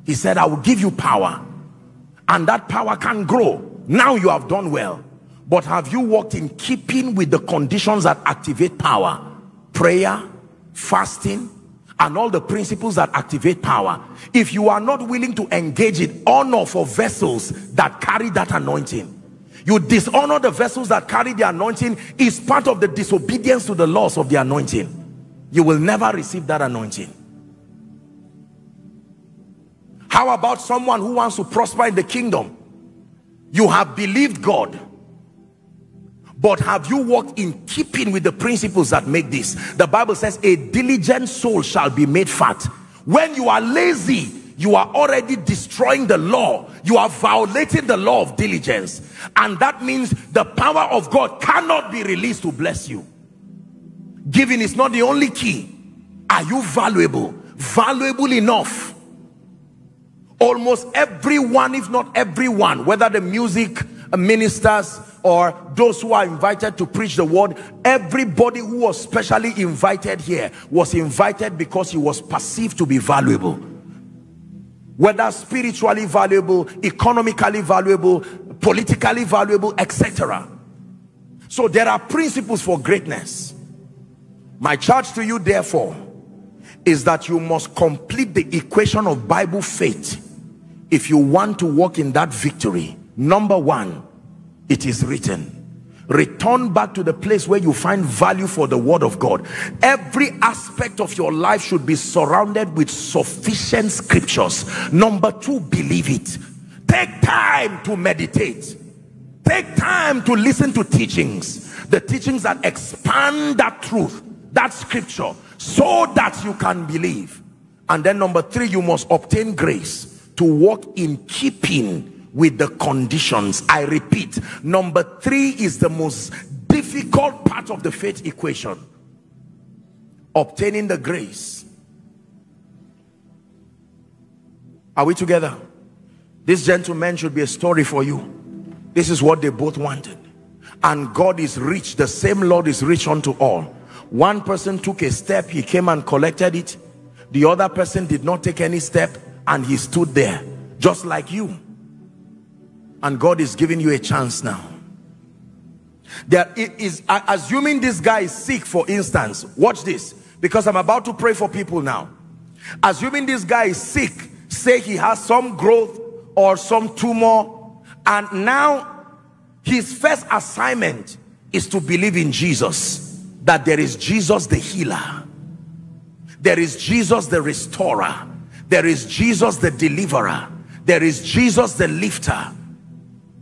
He said, I will give you power. And that power can grow. Now you have done well. But have you walked in keeping with the conditions that activate power? Prayer, fasting, and all the principles that activate power. If you are not willing to engage in honor for vessels that carry that anointing, you dishonor the vessels that carry the anointing. It's part of the disobedience to the laws of the anointing. You will never receive that anointing. How about someone who wants to prosper in the kingdom? You have believed God, but have you walked in keeping with the principles that make this? The Bible says a diligent soul shall be made fat. When you are lazy, you are already destroying the law. You are violating the law of diligence. And that means the power of God cannot be released to bless you. Giving is not the only key. Are you valuable? Valuable enough? Almost everyone, if not everyone, whether the music ministers or those who are invited to preach the word, everybody who was specially invited here was invited because he was perceived to be valuable. Whether spiritually valuable, economically valuable, politically valuable, et cetera. So there are principles for greatness. My charge to you, therefore, is that you must complete the equation of Bible faith if you want to walk in that victory. Number one, it is written. Return back to the place where you find value for the word of God. Every aspect of your life should be surrounded with sufficient scriptures. Number two, believe it. Take time to meditate. Take time to listen to teachings. The teachings that expand that truth, that scripture, so that you can believe. And then number three, you must obtain grace to walk in keeping with the conditions. I repeat, number three is the most difficult part of the faith equation. Obtaining the grace. Are we together? This gentleman should be a story for you. This is what they both wanted. And God is rich. The same Lord is rich unto all. One person took a step. He came and collected it. The other person did not take any step. And he stood there. Just like you. And God is giving you a chance now. There is, assuming this guy is sick, for instance, watch this, because I'm about to pray for people now. Assuming this guy is sick, say he has some growth or some tumor, and now his first assignment is to believe in Jesus, that there is Jesus the healer, there is Jesus the restorer, there is Jesus the deliverer, there is Jesus the lifter.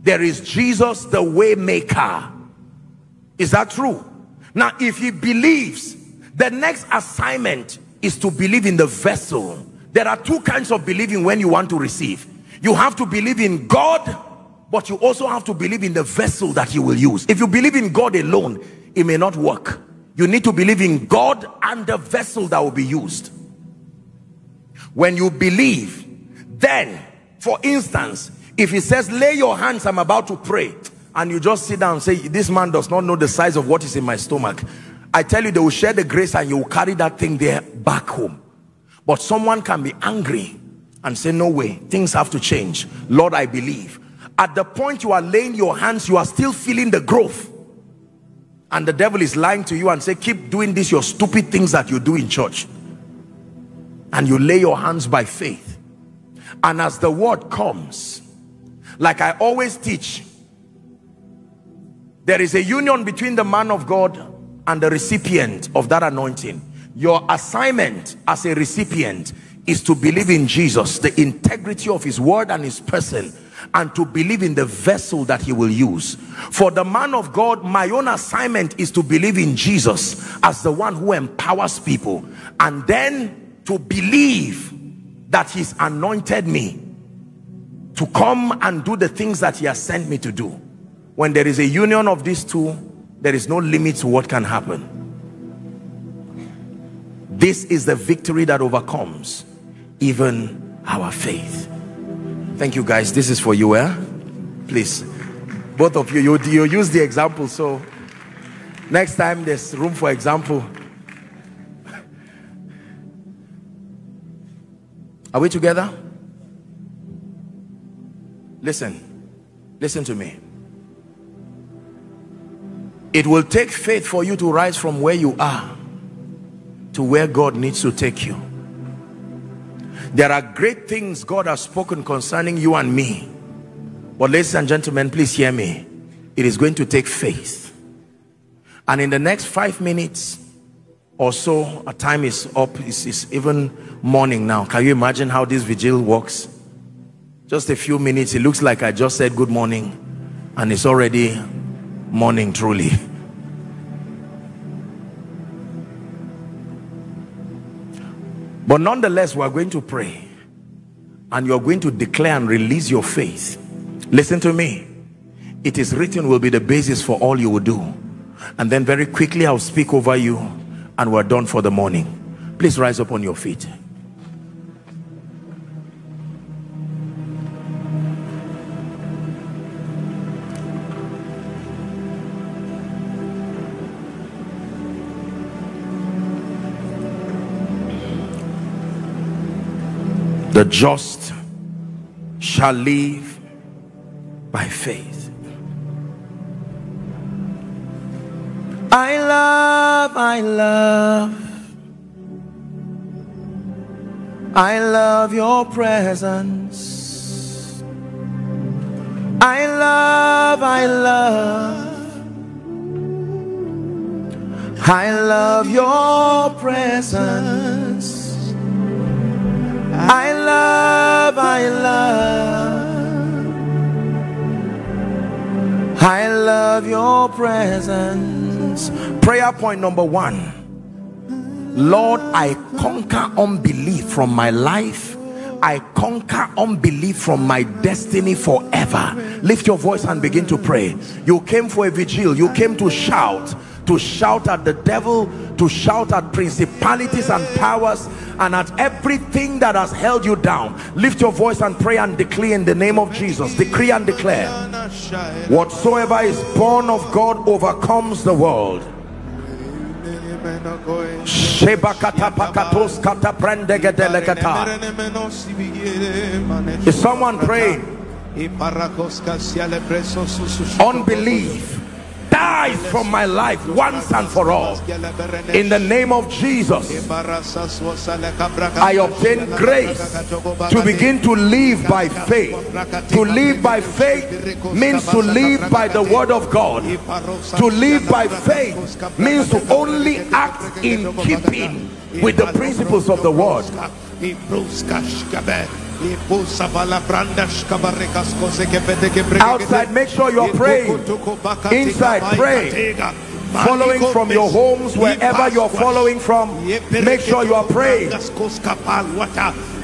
There is Jesus, the way maker. Is that true? Now, if he believes, the next assignment is to believe in the vessel. There are two kinds of believing when you want to receive. You have to believe in God, but you also have to believe in the vessel that you will use. If you believe in God alone, it may not work. You need to believe in God and the vessel that will be used. When you believe, then, for instance, if he says, lay your hands, I'm about to pray, and you just sit down and say, this man does not know the size of what is in my stomach. I tell you, they will share the grace and you will carry that thing there back home. But someone can be angry and say, no way, things have to change. Lord, I believe. At the point you are laying your hands, you are still feeling the growth. And the devil is lying to you and say, keep doing this, your stupid things that you do in church. And you lay your hands by faith. And as the word comes, like I always teach, there is a union between the man of God and the recipient of that anointing. Your assignment as a recipient is to believe in Jesus, the integrity of his word and his person, and to believe in the vessel that he will use. For the man of God, my own assignment is to believe in Jesus as the one who empowers people, and then to believe that he's anointed me to come and do the things that he has sent me to do. When there is a union of these two, there is no limit to what can happen. This is the victory that overcomes even our faith. Thank you guys, this is for you, eh? Please, both of you, you, you use the example, so next time there's room for example. Are we together? Listen, listen to me. It will take faith for you to rise from where you are to where God needs to take you. There are great things God has spoken concerning you and me. But ladies and gentlemen, please hear me. It is going to take faith. And in the next five minutes or so, our time is up. It's, it's even morning now. Can you imagine how this vigil works? Just a few minutes, it looks like I just said good morning and it's already morning truly. But nonetheless, we're going to pray and you're going to declare and release your faith. Listen to me. It is written will be the basis for all you will do. And then very quickly I'll speak over you and we're done for the morning. Please rise up on your feet. The just shall live by faith. I love, I love, I love your presence. I love, I love, I love your presence. I love, I love, I love your presence. Prayer point number one. Lord, I conquer unbelief from my life. I conquer unbelief from my destiny forever. Lift your voice and begin to pray. You came for a vigil. You came to shout. To shout at the devil, to shout at principalities and powers and at everything that has held you down. Lift your voice and pray and declare in the name of Jesus. Decree and declare. Whatsoever is born of God overcomes the world. Is someone praying? Unbelief dies from my life once and for all. In the name of Jesus, I obtain grace to begin to live by faith. To live by faith means to live by the word of God. To live by faith means to only act in keeping with the principles of the word. Outside, make sure you're praying. Inside, pray. Following from your homes, wherever you're following from, make sure you are praying.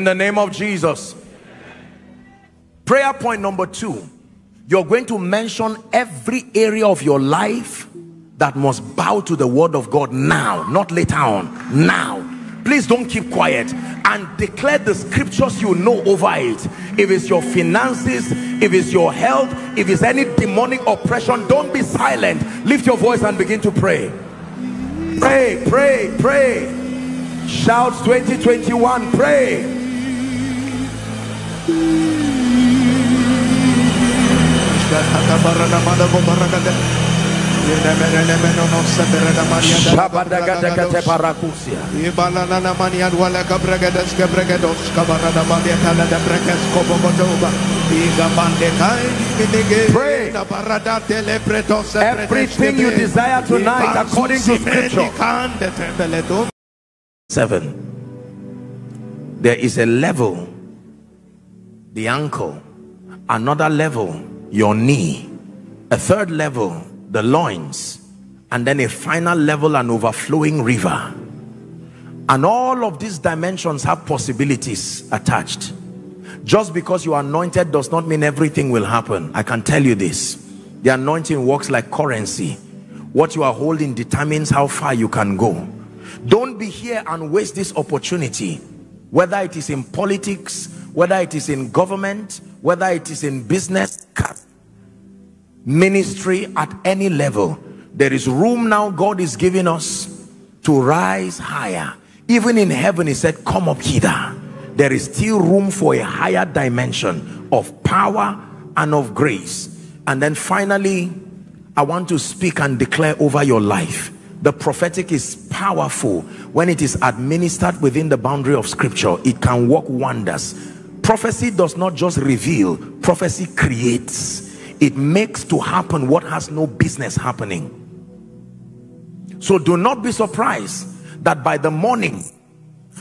in the name of Jesus. Prayer point number two. You're going to mention every area of your life that must bow to the word of God now, not later on, now. Please don't keep quiet and declare the scriptures you know over it. If it's your finances, if it's your health, if it's any demonic oppression, don't be silent. Lift your voice and begin to pray. Pray, pray, pray. Shout twenty twenty-one, pray. Pray. Everything you desire tonight according to scripture. Seven. There is a level, the ankle, another level, your knee, a third level, the loins, and then a final level, an overflowing river. And all of these dimensions have possibilities attached. Just because you are anointed does not mean everything will happen. I can tell you this. The anointing works like currency. What you are holding determines how far you can go. Don't be here and waste this opportunity, whether it is in politics, whether it is in government, whether it is in business, ministry, at any level. There is room now God is giving us to rise higher. Even in heaven, he said, come up hither. there is still room for a higher dimension of power and of grace. And then finally, I want to speak and declare over your life. The prophetic is powerful. When it is administered within the boundary of scripture, it can work wonders. Prophecy does not just reveal, prophecy creates. It makes to happen what has no business happening. So do not be surprised that by the morning,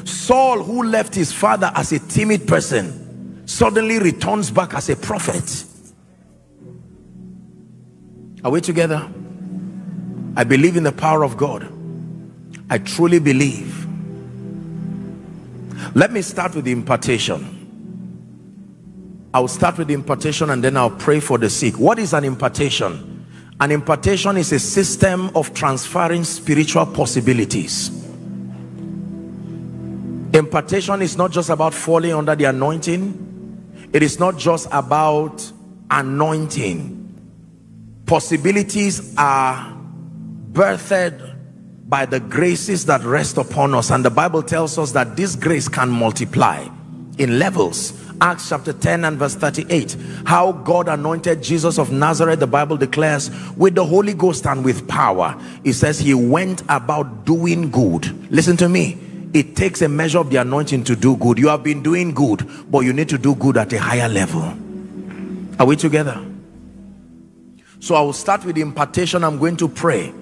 Saul, who left his father as a timid person, suddenly returns back as a prophet. Are we together? I believe in the power of God. I truly believe. Let me start with the impartation. I'll start with the impartation and then I'll pray for the sick. What is an impartation? An impartation is a system of transferring spiritual possibilities. Impartation is not just about falling under the anointing. It is not just about anointing. Possibilities are birthed by the graces that rest upon us, and the Bible tells us that this grace can multiply in levels. Acts chapter ten and verse thirty-eight, how God anointed Jesus of Nazareth, the Bible declares, with the Holy Ghost and with power. It says he went about doing good. Listen to me. It takes a measure of the anointing to do good. You have been doing good, but you need to do good at a higher level. Are we together? So I will start with the impartation. I'm going to pray.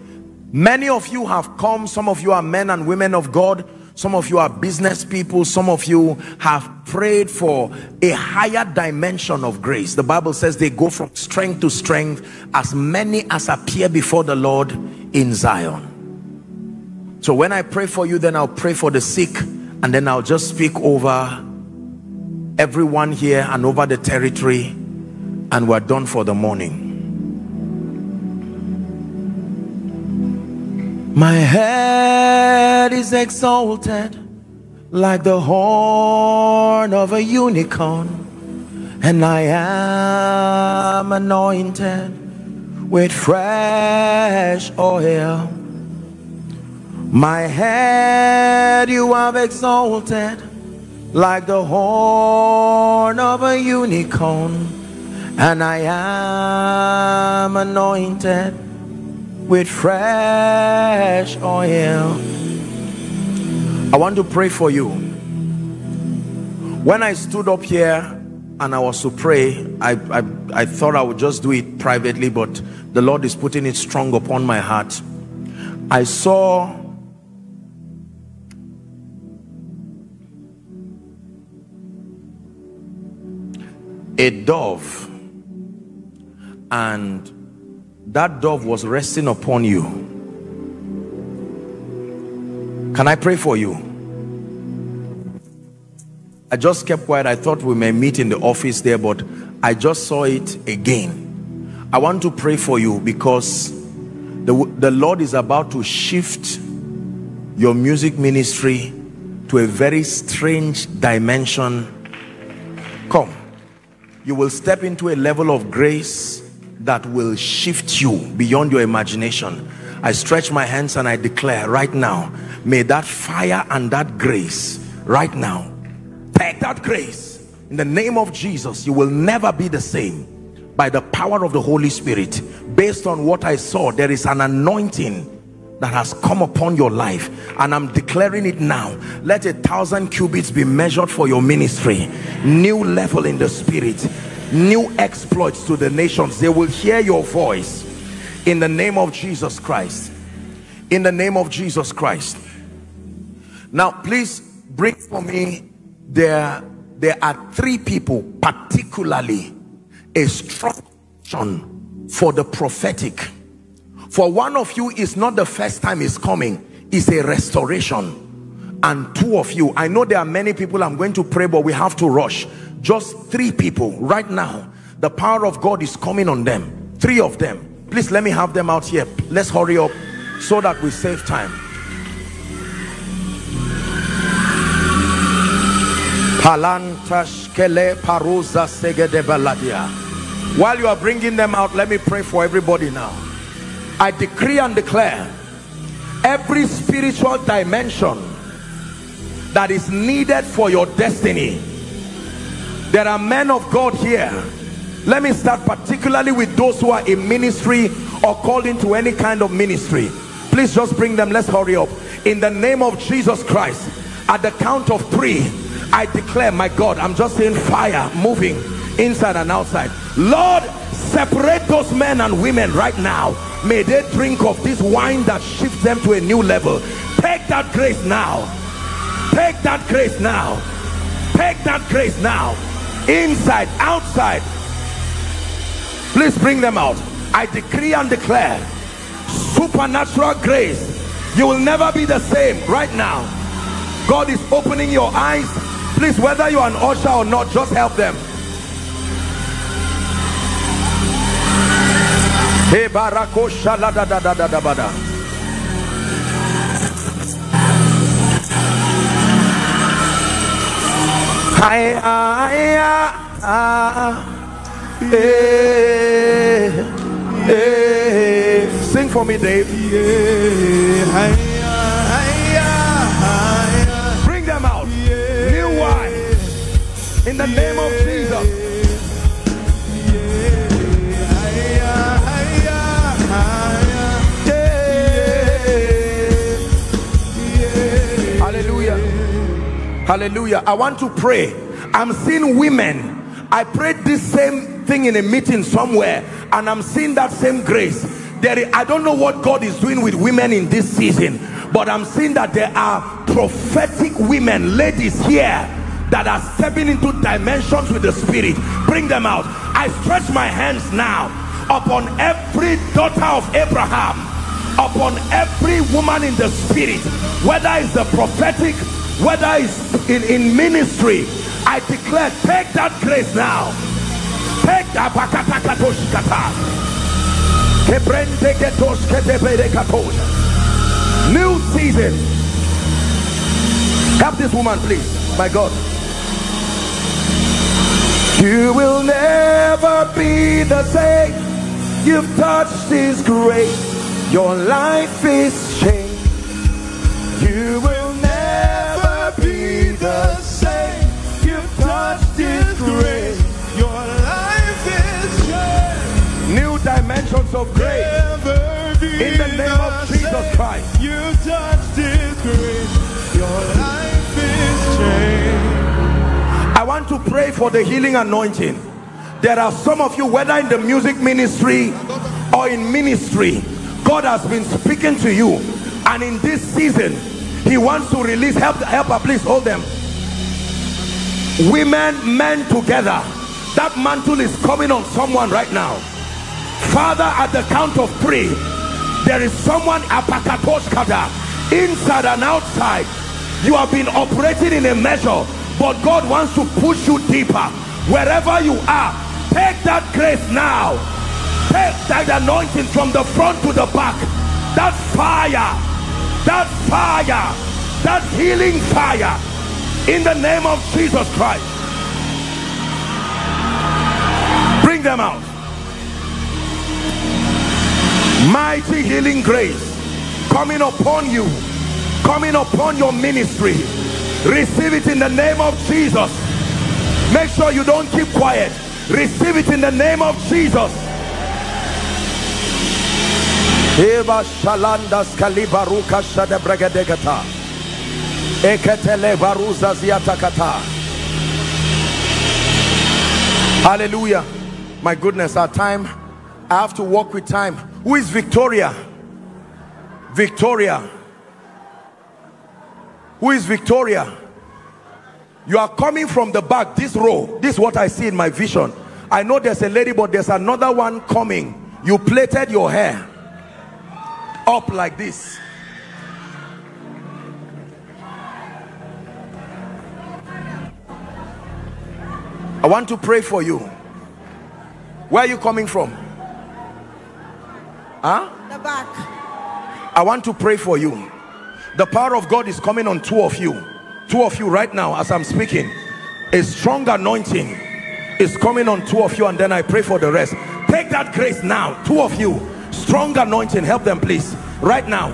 Many of you have come. Some of you are men and women of God. Some of you are business people. Some of you have prayed for a higher dimension of grace. The Bible says they go from strength to strength, as many as appear before the Lord in Zion. So when I pray for you, then I'll pray for the sick, and then I'll just speak over everyone here and over the territory, and we're done for the morning. My head is exalted like the horn of a unicorn, and I am anointed with fresh oil. My head you have exalted like the horn of a unicorn, and I am anointed with fresh oil. I want to pray for you. When I stood up here and I was to pray, I, I, I thought I would just do it privately, but the Lord is putting it strong upon my heart. I saw a dove, and that dove was resting upon you. Can I pray for you? I just kept quiet. I thought we may meet in the office there, but I just saw it again. I want to pray for you because the, the Lord is about to shift your music ministry to a very strange dimension. Come, you will step into a level of grace that will shift you beyond your imagination. I stretch my hands and I declare right now, may that fire and that grace right now, take that grace in the name of Jesus. You will never be the same by the power of the Holy Spirit. Based on what I saw, there is an anointing that has come upon your life, and I'm declaring it now. Let a thousand cubits be measured for your ministry. New level in the spirit, new exploits to the nations. They will hear your voice in the name of Jesus Christ. In the name of Jesus Christ. Now please bring for me, there there are three people particularly a strong for the prophetic. For one of you, is not the first time it's coming, it's a restoration. And two of you, I know there are many people I'm going to pray, but we have to rush. Just three people right now, the power of God is coming on them. Three of them, please let me have them out here. Let's hurry up so that we save time. While you are bringing them out, let me pray for everybody now. I decree and declare every spiritual dimension that is needed for your destiny. There are men of God here. Let me start particularly with those who are in ministry or called into any kind of ministry. Please just bring them. Let's hurry up. In the name of Jesus Christ, at the count of three, I declare, my God, I'm just saying fire moving inside and outside. Lord, separate those men and women right now. May they drink of this wine that shifts them to a new level. Take that grace now. Take that grace now. Take that grace now. Inside, outside. Please bring them out. I decree and declare supernatural grace. You will never be the same right now. God is opening your eyes. Please, whether you're an usher or not, just help them. Hey, Barako Shala da da da da da da. Hiya, hiya, sing for me, Dave. Bring them out. New wine. In the name of Jesus. Hallelujah. I want to pray. I'm seeing women. I prayed this same thing in a meeting somewhere, and I'm seeing that same grace. There is, I don't know what God is doing with women in this season, but I'm seeing that there are prophetic women, ladies here, that are stepping into dimensions with the Spirit. Bring them out. I stretch my hands now upon every daughter of Abraham, upon every woman in the Spirit, whether it's the prophetic, whether it's in, in ministry. I declare, take that grace now. Take that. New season. Help this woman, please. My God. You will never be the same. You've touched His grace. Your life is changed. You will the same, you've touched His grace. Your life is changed. New dimensions of grace. In the name of Jesus Christ, you've touched His grace. Your life is changed. I want to pray for the healing anointing. There are some of you, whether in the music ministry or in ministry, God has been speaking to you, and in this season, He wants to release. Help, help her, please hold them. Women, men together. That mantle is coming on someone right now. Father, at the count of three, there is someone inside and outside. You have been operating in a measure, but God wants to push you deeper. Wherever you are, take that grace now. Take that anointing from the front to the back. That fire. That fire, that healing fire, in the name of Jesus Christ. Bring them out. Mighty healing grace coming upon you, coming upon your ministry. Receive it in the name of Jesus. Make sure you don't keep quiet. Receive it in the name of Jesus. Eva Shalandas Kalibaruka Shadebregadegata Eketele Baruza Ziatakata. Hallelujah. My goodness, our time. I have to walk with time. Who is Victoria? Victoria. Who is Victoria? You are coming from the back, this row. This is what I see in my vision. I know there's a lady, but there's another one coming. You plaited your hair up like this. I want to pray for you. Where are you coming from? Huh? The back. I want to pray for you. The power of God is coming on two of you. Two of you right now as I'm speaking. A strong anointing is coming on two of you, and then I pray for the rest. Take that grace now. Two of you. Strong anointing, help them please right now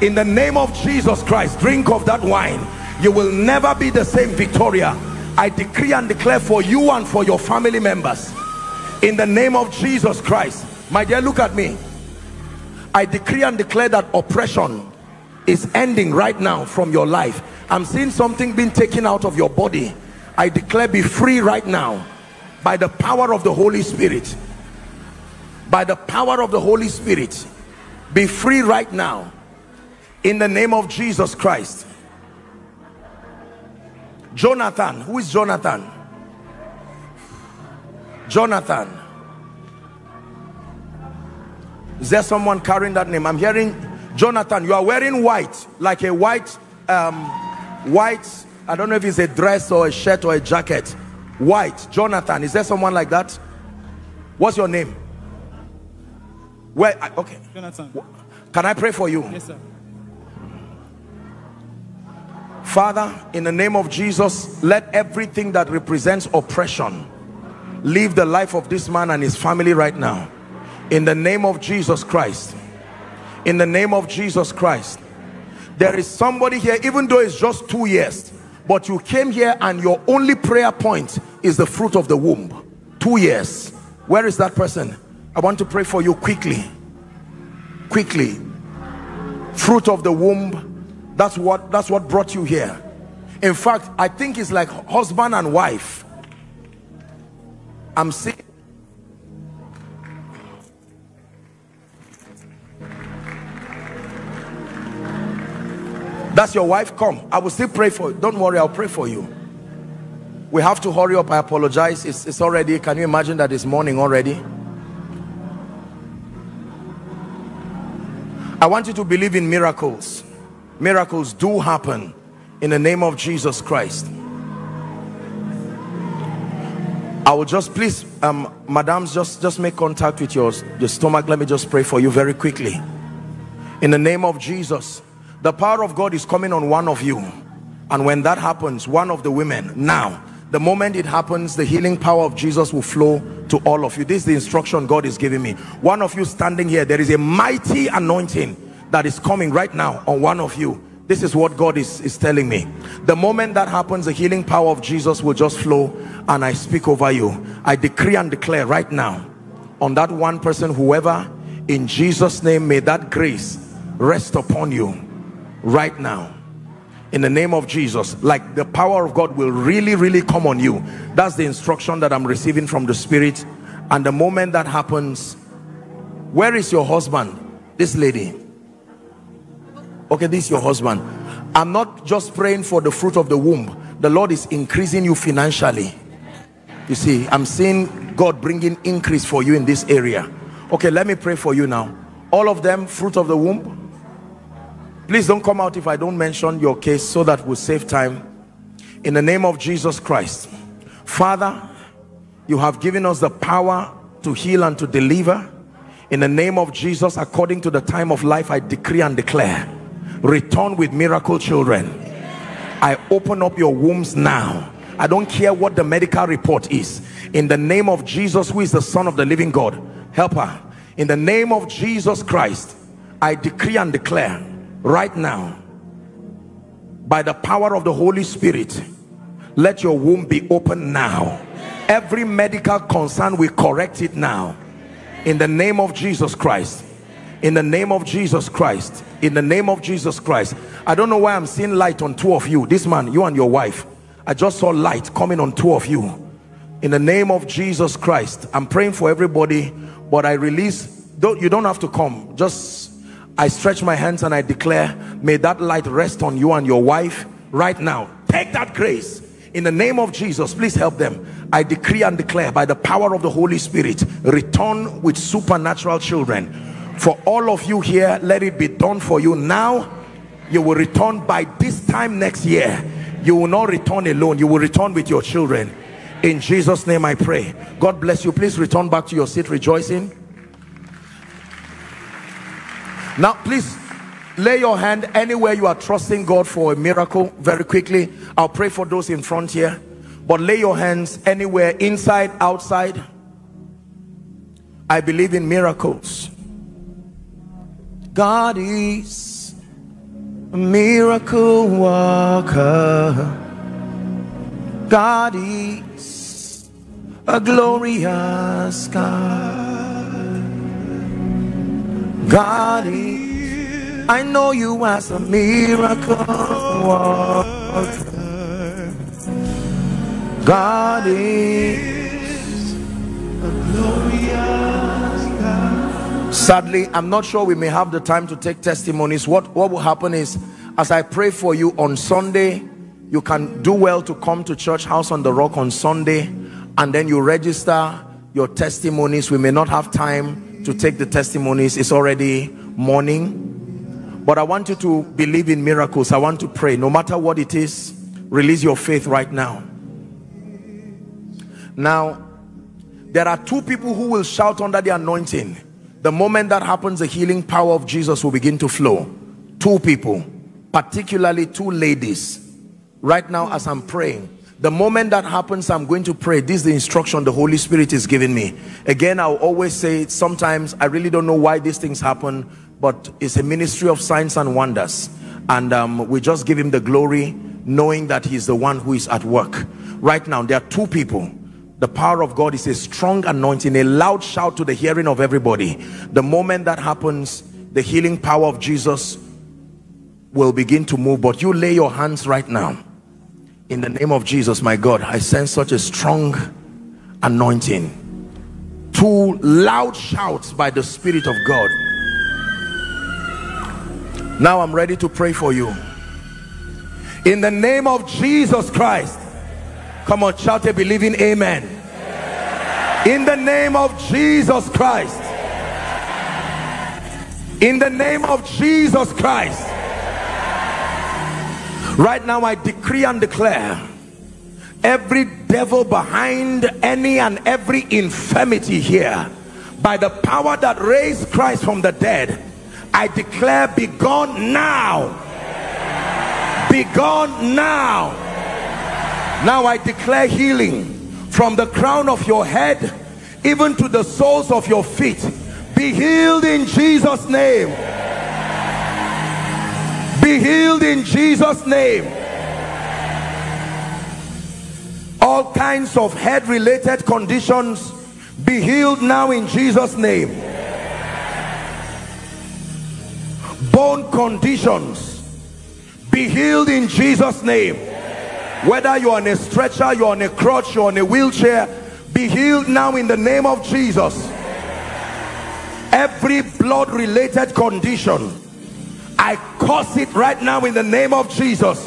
in the name of Jesus Christ. Drink of that wine You will never be the same, Victoria. I decree and declare for you and for your family members, in the name of Jesus Christ. My dear, look at me. I decree and declare that oppression is ending right now from your life. I'm seeing something being taken out of your body. I declare, be free right now by the power of the Holy Spirit. By the power of the Holy Spirit, be free right now in the name of Jesus Christ. Jonathan, who is Jonathan? Jonathan. Is there someone carrying that name? I'm hearing Jonathan. You are wearing white, like a white, um, white, I don't know if it's a dress or a shirt or a jacket. White, Jonathan. Is there someone like that? What's your name? Where? Okay. Jonathan. Can I pray for you? Yes, sir. Father, in the name of Jesus, let everything that represents oppression leave the life of this man and his family right now. In the name of Jesus Christ. In the name of Jesus Christ. There is somebody here, even though it's just two years, but you came here and your only prayer point is the fruit of the womb. Two years. Where is that person? I want to pray for you quickly. Quickly. Fruit of the womb. That's what, that's what brought you here. In fact, I think it's like husband and wife. I'm seeing. That's your wife. Come, I will still pray for you. Don't worry, I'll pray for you. We have to hurry up. I apologize. It's, it's already, can you imagine that it's morning already? I want you to believe in miracles. Miracles do happen in the name of Jesus Christ. I will just, please, um, madams, just, just make contact with your, your stomach. Let me just pray for you very quickly. In the name of Jesus. The power of God is coming on one of you, and when that happens, one of the women, now the moment it happens, the healing power of Jesus will flow to all of you. This is the instruction God is giving me. One of you standing here, there is a mighty anointing that is coming right now on one of you. This is what God is, is telling me. The moment that happens, the healing power of Jesus will just flow, and I speak over you. I decree and declare right now on that one person, whoever, in Jesus' name, may that grace rest upon you right now in the name of Jesus. Like the power of God will really really come on you. That's the instruction that I'm receiving from the Spirit. And the moment that happens, where is your husband? This lady. Okay, this is your husband. I'm not just praying for the fruit of the womb. The Lord is increasing you financially. You see, I'm seeing God bringing increase for you in this area. Okay, let me pray for you now. All of them, fruit of the womb. Please don't come out if I don't mention your case, so that we'll save time. In the name of Jesus Christ. Father, you have given us the power to heal and to deliver. In the name of Jesus, according to the time of life, I decree and declare, return with miracle children. I open up your wombs now. I don't care what the medical report is. In the name of Jesus, who is the Son of the living God, help her. In the name of Jesus Christ, I decree and declare, right now, by the power of the Holy Spirit, let your womb be open now. Every medical concern, we correct it now. In the name of Jesus Christ. In the name of Jesus Christ. In the name of Jesus Christ. I don't know why I'm seeing light on two of you. This man, you and your wife. I just saw light coming on two of you. In the name of Jesus Christ. I'm praying for everybody, but I release, don't, you don't have to come. Just... I stretch my hands and I declare, may that light rest on you and your wife right now. Take that grace. In the name of Jesus, please help them. I decree and declare by the power of the Holy Spirit, return with supernatural children. For all of you here, let it be done for you now. You will return by this time next year. You will not return alone. You will return with your children. In Jesus' name I pray. God bless you. Please return back to your seat rejoicing. Now, please lay your hand anywhere you are trusting God for a miracle very quickly. I'll pray for those in front here, but lay your hands anywhere, inside, outside. I believe in miracles. God is miracle worker. God is a glorious God. God is, I know you as a miracle worker. God is a glorious God. Sadly, I'm not sure we may have the time to take testimonies. What, what will happen is, as I pray for you on Sunday, you can do well to come to Church House on the Rock on Sunday, and then you register your testimonies. We may not have time to take the testimonies. It's already morning. But I want you to believe in miracles. I want to pray. No matter what it is, release your faith right now. Now, there are two people who will shout under the anointing. The moment that happens, the healing power of Jesus will begin to flow. Two people, particularly two ladies. Right now, as I'm praying, the moment that happens, I'm going to pray. This is the instruction the Holy Spirit is giving me. Again, I'll always say, sometimes I really don't know why these things happen, but it's a ministry of signs and wonders. And um, we just give him the glory, knowing that he's the one who is at work. Right now, there are two people. The power of God is a strong anointing, a loud shout to the hearing of everybody. The moment that happens, the healing power of Jesus will begin to move. But you lay your hands right now. In the name of Jesus, my God, I sense such a strong anointing. Two loud shouts by the Spirit of God. Now I'm ready to pray for you. In the name of Jesus Christ. Come on, shout a believing amen. In the name of Jesus Christ. In the name of Jesus Christ. Right now, I decree and declare every devil behind any and every infirmity here, by the power that raised Christ from the dead, I declare, be gone now. Be gone now. Now I declare healing from the crown of your head even to the soles of your feet. Be healed in Jesus' name. Be healed in Jesus' name. All kinds of head-related conditions, be healed now in Jesus' name. Bone conditions, be healed in Jesus' name. Whether you're on a stretcher, you're on a crutch, you're on a wheelchair, be healed now in the name of Jesus. Every blood-related condition, I curse it right now in the name of Jesus.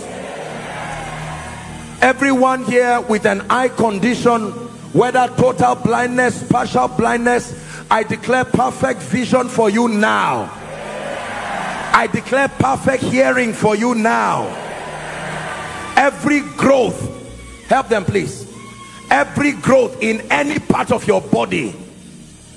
Everyone here with an eye condition, whether total blindness, partial blindness, I declare perfect vision for you now. I declare perfect hearing for you now. Every growth, help them please. Every growth in any part of your body,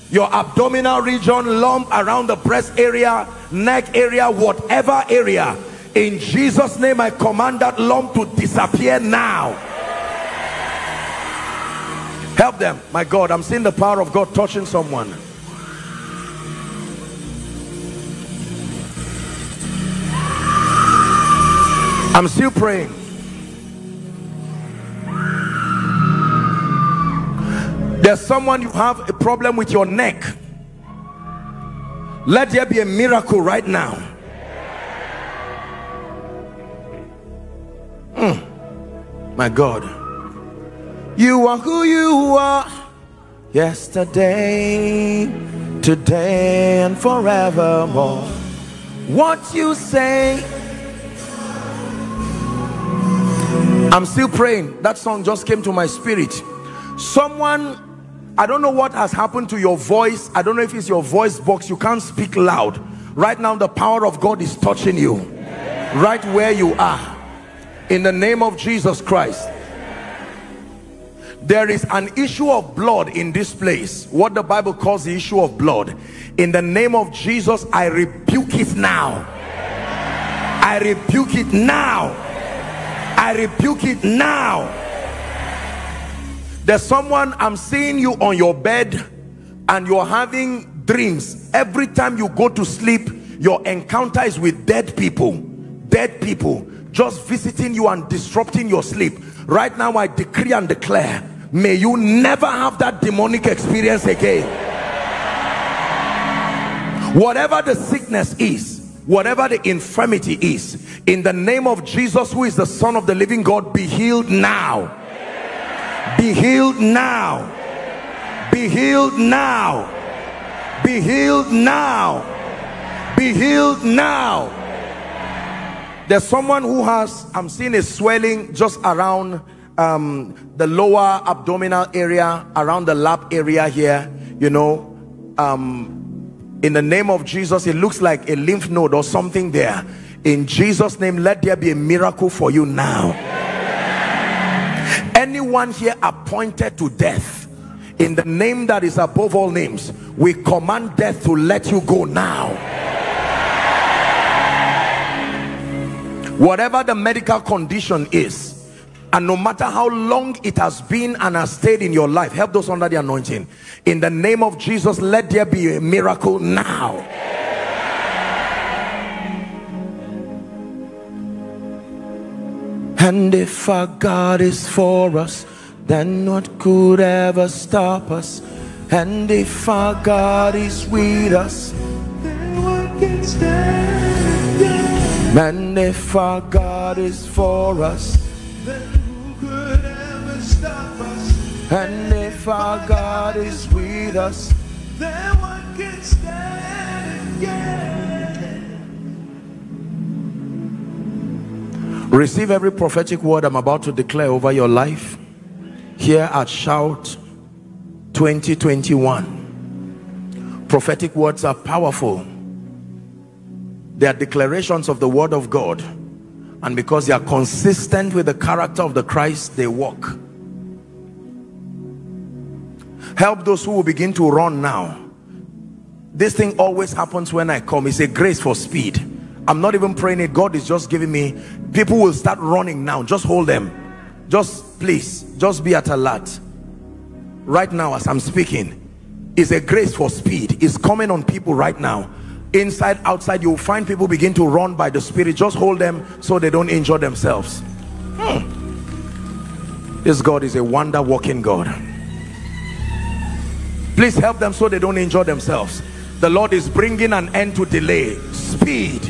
your abdominal region, lump around the breast area, neck area, whatever area, in Jesus' name I command that lump to disappear now. Help them. My God, I'm seeing the power of God touching someone. I'm still praying. There's someone, you have a problem with your neck. Let there be a miracle right now. Mm. My God. You are who you are. Yesterday, today, and forevermore. What you say. I'm still praying. That song just came to my spirit. Someone, I don't know what has happened to your voice. I don't know if it's your voice box. You can't speak loud. Right now, the power of God is touching you. Right where you are. In the name of Jesus Christ. There is an issue of blood in this place. What the Bible calls the issue of blood. In the name of Jesus, I rebuke it now. I rebuke it now. I rebuke it now. There's someone, I'm seeing you on your bed and you're having dreams. Every time you go to sleep, your encounter is with dead people. dead people just visiting you and disrupting your sleep. Right now I decree and declare, may you never have that demonic experience again. Whatever the sickness is, whatever the infirmity is, in the name of Jesus, who is the Son of the living God, be healed now. Be healed now. Be healed now. Be healed now. Be healed now. There's someone who has, I'm seeing a swelling just around um, the lower abdominal area, around the lap area here, you know. Um, in the name of Jesus, it looks like a lymph node or something there. In Jesus' name, let there be a miracle for you now. Anyone here appointed to death, in the name that is above all names, we command death to let you go now. Whatever the medical condition is, and no matter how long it has been and has stayed in your life, help those under the anointing. In the name of Jesus, let there be a miracle now. And if our God is for us, then what could ever stop us? And if our God is with us, then what can stand? Yeah. And if our God is for us, then could ever stop us? And if our God is with us, then what can stand? Yeah. Receive every prophetic word I'm about to declare over your life here at Shout twenty twenty-one. Prophetic words are powerful. They are declarations of the word of God, and because they are consistent with the character of the Christ, they walk. Help those who will begin to run now. This thing always happens when I come. It's a grace for speed. I'm not even praying it. God is just giving me. People will start running now. Just hold them. Just please, just be at alert. Right now as I'm speaking, it's a grace for speed. It's coming on people right now. Inside, outside, you'll find people begin to run by the Spirit. Just hold them so they don't injure themselves. Hmm. This God is a wonder working God. Please help them so they don't injure themselves. The Lord is bringing an end to delay. Speed.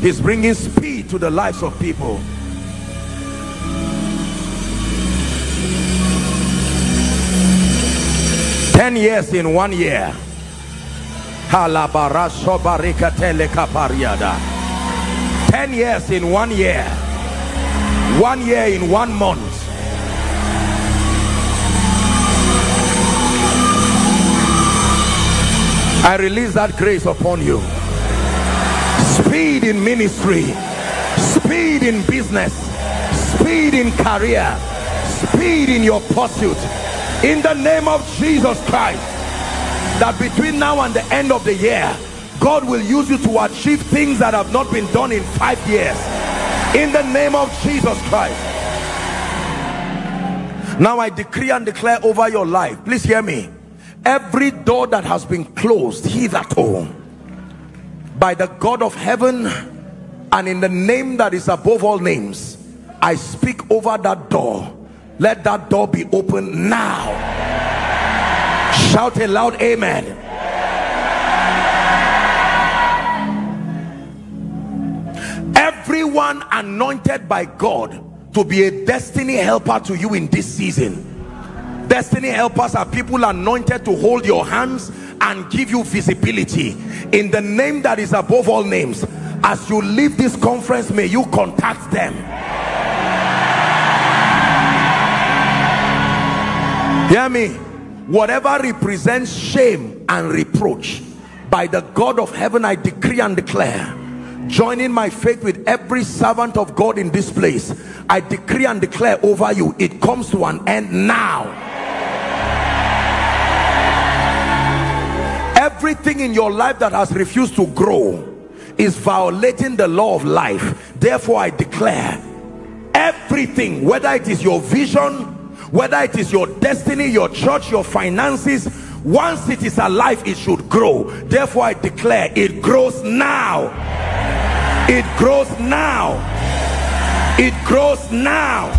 He's bringing speed to the lives of people. Ten years in one year. Ten years in one year, one year in one month. I release that grace upon you. Speed in ministry, speed in business, speed in career, speed in your pursuit. In the name of Jesus Christ, that between now and the end of the year, God will use you to achieve things that have not been done in five years. In the name of Jesus Christ. Now I decree and declare over your life. Please hear me. Every door that has been closed hitherto, by the God of heaven and in the name that is above all names, I speak over that door. Let that door be open now. Shout a loud amen. Everyone anointed by God to be a destiny helper to you in this season. Destiny helpers are people anointed to hold your hands and give you visibility. In the name that is above all names, as you leave this conference, may you contact them. Hear me. Whatever represents shame and reproach, by the God of heaven I decree and declare, joining my faith with every servant of God in this place, I decree and declare over you, it comes to an end now. Everything in your life that has refused to grow is violating the law of life. Therefore I declare, everything, whether it is your vision, whether it is your destiny, your church, your finances, once it is alive, it should grow. Therefore I declare, it grows now. It grows now. It grows now.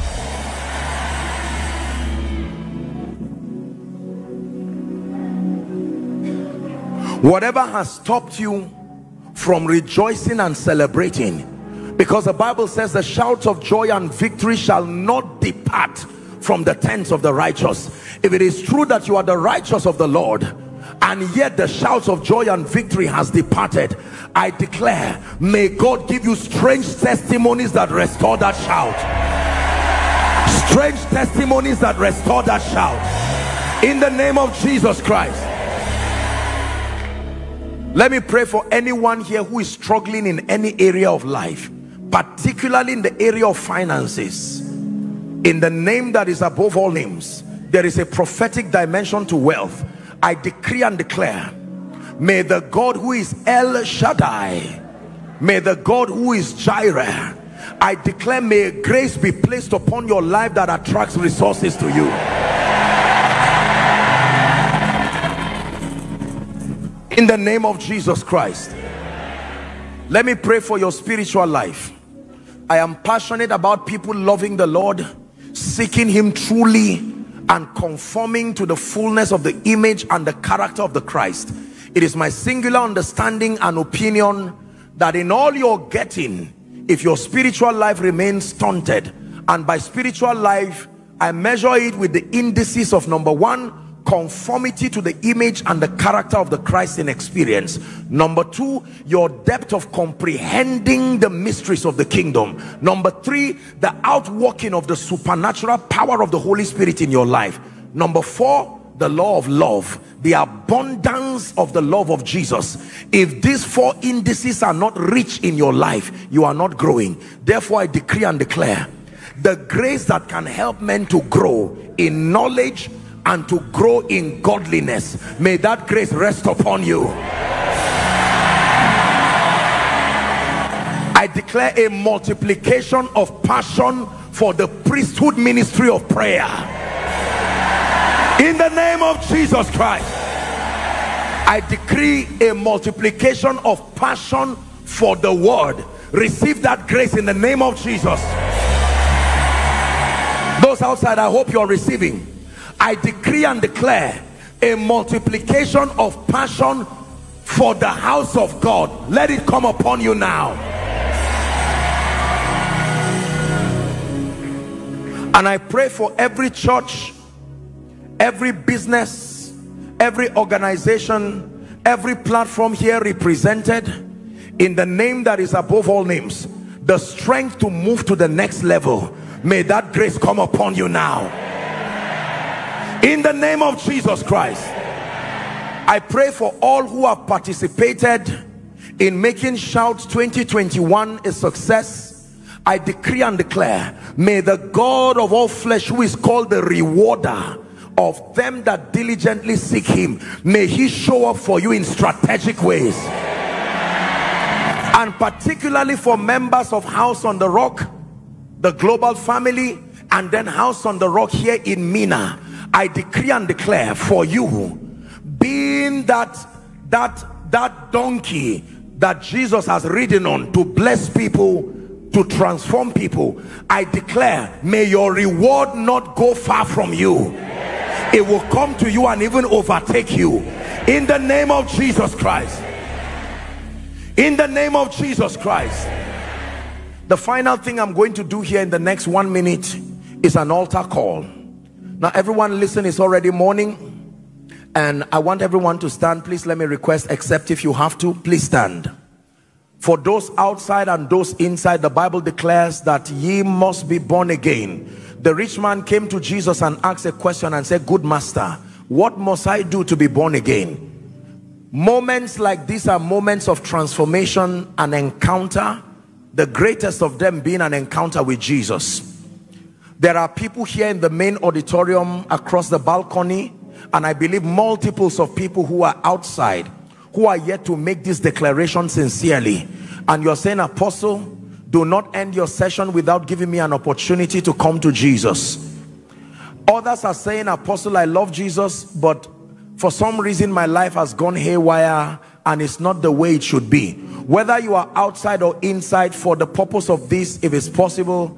Whatever has stopped you from rejoicing and celebrating, because the Bible says the shouts of joy and victory shall not depart from the tents of the righteous. If it is true that you are the righteous of the Lord, and yet the shouts of joy and victory has departed, I declare, may God give you strange testimonies that restore that shout. Strange testimonies that restore that shout. In the name of Jesus Christ. Let me pray for anyone here who is struggling in any area of life, particularly in the area of finances. In the name that is above all names, there is a prophetic dimension to wealth. I decree and declare, may the God who is El Shaddai, may the God who is Jireh, I declare, may grace be placed upon your life that attracts resources to you. In the name of Jesus Christ. Let me pray for your spiritual life. I am passionate about people loving the Lord, seeking Him truly, and conforming to the fullness of the image and the character of the Christ. It is my singular understanding and opinion that in all you're getting, if your spiritual life remains stunted, and by spiritual life, I measure it with the indices of number one, conformity to the image and the character of the Christ in experience. Number two, your depth of comprehending the mysteries of the kingdom. Number three, the outworking of the supernatural power of the Holy Spirit in your life. Number four, the law of love, the abundance of the love of Jesus. If these four indices are not rich in your life, you are not growing. Therefore, I decree and declare the grace that can help men to grow in knowledge and to grow in godliness, may that grace rest upon you. I declare a multiplication of passion for the priesthood ministry of prayer. In the name of Jesus Christ, I decree a multiplication of passion for the word. Receive that grace in the name of Jesus. Those outside, I hope you're receiving. I decree and declare a multiplication of passion for the house of God. Let it come upon you now. And I pray for every church, every business, every organization, every platform here represented, in the name that is above all names, the strength to move to the next level. May that grace come upon you now. In the name of Jesus Christ, I pray for all who have participated in making Shout twenty twenty-one a success. I decree and declare, may the God of all flesh, who is called the rewarder of them that diligently seek Him, may He show up for you in strategic ways. And particularly for members of House on the Rock, the global family, and then House on the Rock here in Minna, I decree and declare for you, being that that that donkey that Jesus has ridden on to bless people, to transform people, I declare, may your reward not go far from you. It will come to you and even overtake you. In the name of Jesus Christ. In the name of Jesus Christ. The final thing I'm going to do here in the next one minute is an altar call. Now everyone, listen, it's already morning and I want everyone to stand. Please let me request, except if you have to, please stand. For those outside and those inside, the Bible declares that ye must be born again. The rich man came to Jesus and asked a question and said, "Good master, what must I do to be born again?" Moments like these are moments of transformation and encounter, the greatest of them being an encounter with Jesus. There are people here in the main auditorium, across the balcony, and I believe multiples of people who are outside, who are yet to make this declaration sincerely. And you're saying, "Apostle, do not end your session without giving me an opportunity to come to Jesus." Others are saying, "Apostle, I love Jesus, but For some reason, my life has gone haywire and it's not the way it should be. Whether you are outside or inside, for the purpose of this, if it's possible,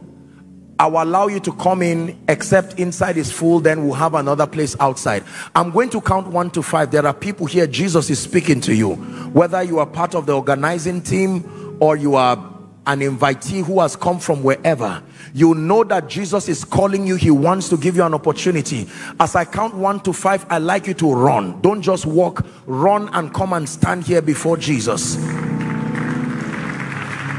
I will allow you to come in, except inside is full, then we'll have another place outside. I'm going to count one to five. There are people here, Jesus is speaking to you. Whether you are part of the organizing team or you are an invitee who has come from wherever, you know that Jesus is calling you. He wants to give you an opportunity. As I count one to five, I'd like you to run. Don't just walk, run and come and stand here before Jesus.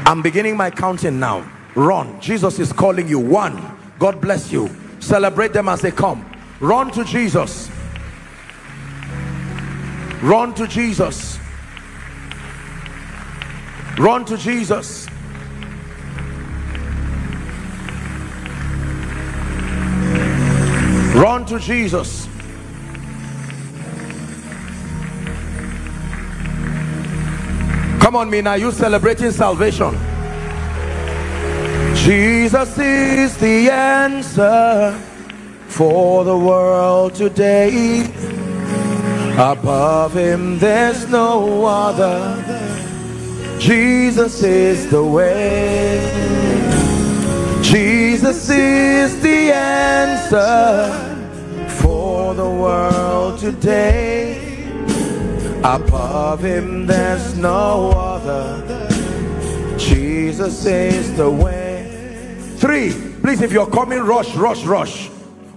I'm beginning my counting now. Run. Jesus is calling you. One. God bless you. Celebrate them as they come. Run to Jesus. Run to Jesus. Run to Jesus. Run to Jesus. Come on, Minna. You celebrating salvation. Jesus is the answer for the world today. Above him there's no other. Jesus is the way. Jesus is the answer for the world today. Above him there's no other. Jesus is the way. Three, please, if you're coming, rush, rush, rush.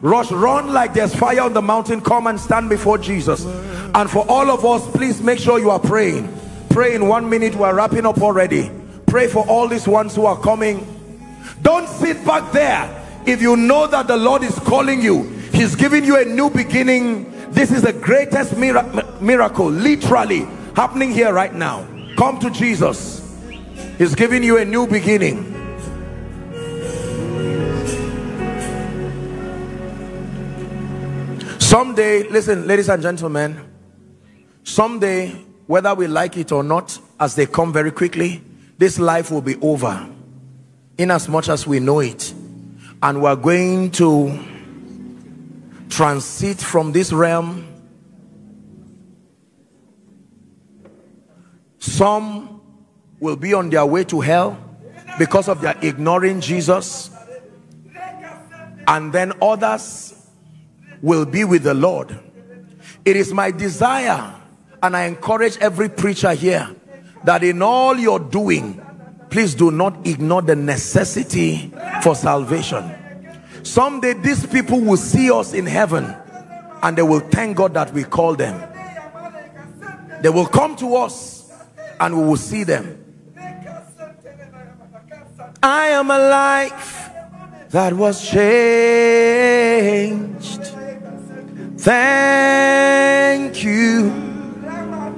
Rush, run like there's fire on the mountain. Come and stand before Jesus. And for all of us, please make sure you are praying. Pray in one minute. We're wrapping up already. Pray for all these ones who are coming. Don't sit back there. If you know that the Lord is calling you, he's giving you a new beginning. This is the greatest miracle, literally, happening here right now. Come to Jesus. He's giving you a new beginning. Someday, listen, ladies and gentlemen, someday, whether we like it or not, as they come very quickly, this life will be over in as much as we know it. And we're going to transit from this realm. Some will be on their way to hell because of their ignoring Jesus. And then others will be with the Lord. It is my desire, and I encourage every preacher here, that in all you're doing, please do not ignore the necessity for salvation. Someday these people will see us in heaven and they will thank God that we call them. They will come to us and we will see them. I am a life that was changed. Thank you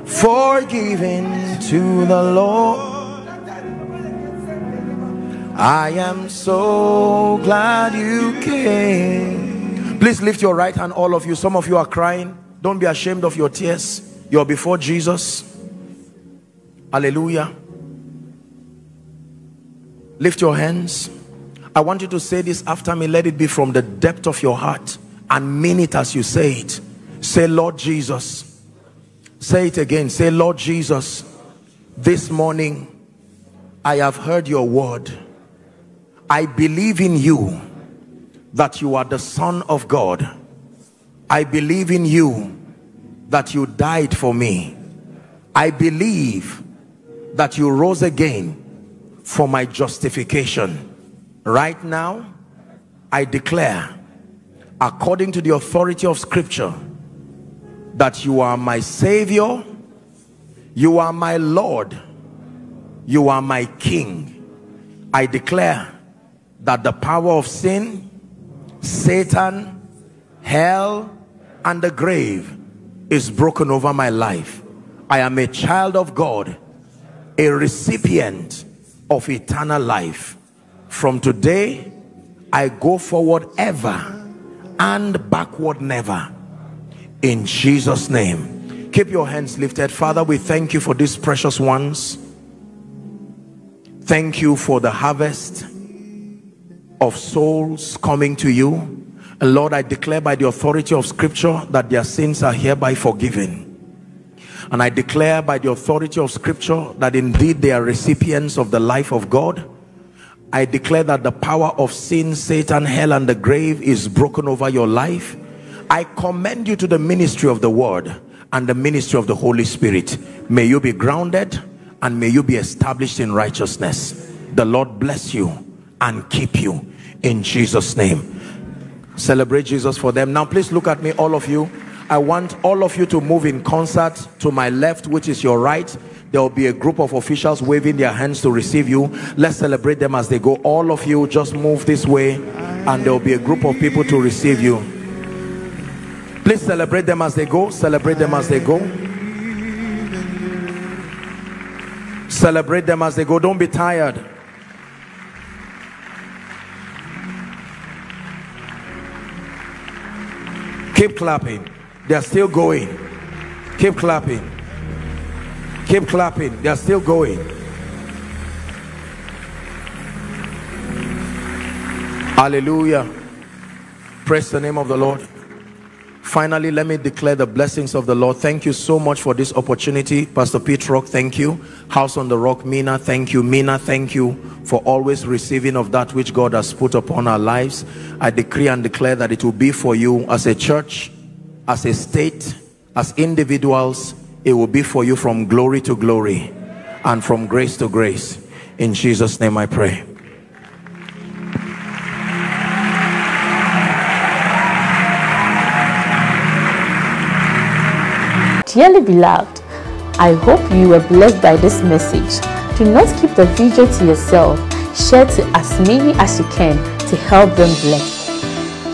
for giving to the Lord. I am so glad you came. Please lift your right hand, all of you. Some of you are crying. Don't be ashamed of your tears. You're before Jesus. Hallelujah. Lift your hands. I want you to say this after me. Let it be from the depth of your heart. And mean it as you say it. Say, Lord Jesus. Say it again. Say, Lord Jesus, this morning I have heard your word. I believe in you, that you are the Son of God. I believe in you, that you died for me. I believe that you rose again for my justification. Right now, I declare, according to the authority of Scripture, that you are my Savior, you are my Lord, you are my King. I declare that the power of sin, Satan, hell, and the grave is broken over my life. I am a child of God, a recipient of eternal life. From today, I go forward ever and backward never, in Jesus' name. Keep your hands lifted. Father, we thank you for these precious ones. Thank you for the harvest of souls coming to you. And Lord, I declare by the authority of Scripture that their sins are hereby forgiven. And I declare by the authority of Scripture that indeed they are recipients of the life of God. I declare that the power of sin, Satan, hell, and the grave is broken over your life. I commend you to the ministry of the Word and the ministry of the Holy Spirit. May you be grounded and may you be established in righteousness. The Lord bless you and keep you in Jesus' name. Celebrate Jesus for them. Now please look at me, all of you. I want all of you to move in concert to my left, which is your right. There will be a group of officials waving their hands to receive you. Let's celebrate them as they go. All of you just move this way and there will be a group of people to receive you. Please celebrate them as they go. Celebrate them as they go. Celebrate them as they go. Don't be tired. Keep clapping. They are still going. Keep clapping. Keep clapping. They are still going. Hallelujah. Praise the name of the Lord. Finally, let me declare the blessings of the Lord. Thank you so much for this opportunity. Pastor Pete Rock, thank you. House on the Rock, Minna, thank you. Minna, thank you for always receiving of that which God has put upon our lives. I decree and declare that it will be for you as a church, as a state, as individuals. It will be for you from glory to glory and from grace to grace. In Jesus' name I pray. Dearly beloved, I hope you were blessed by this message. Do not keep the video to yourself. Share to as many as you can to help them bless.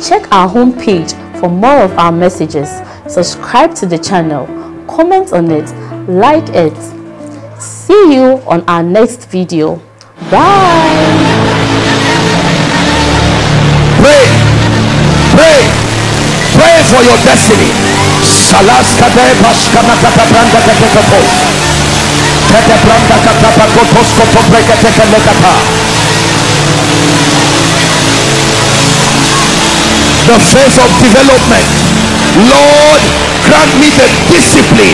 Check our homepage for more of our messages. Subscribe to the channel. Comment on it. Like it. See you on our next video. Bye. Pray. Pray. Pray for your destiny. Salaska de Paskana Katabranda Katako Katabranda Katapako Kosko Popreka Tekanekata. The face of development. Lord, grant me the discipline.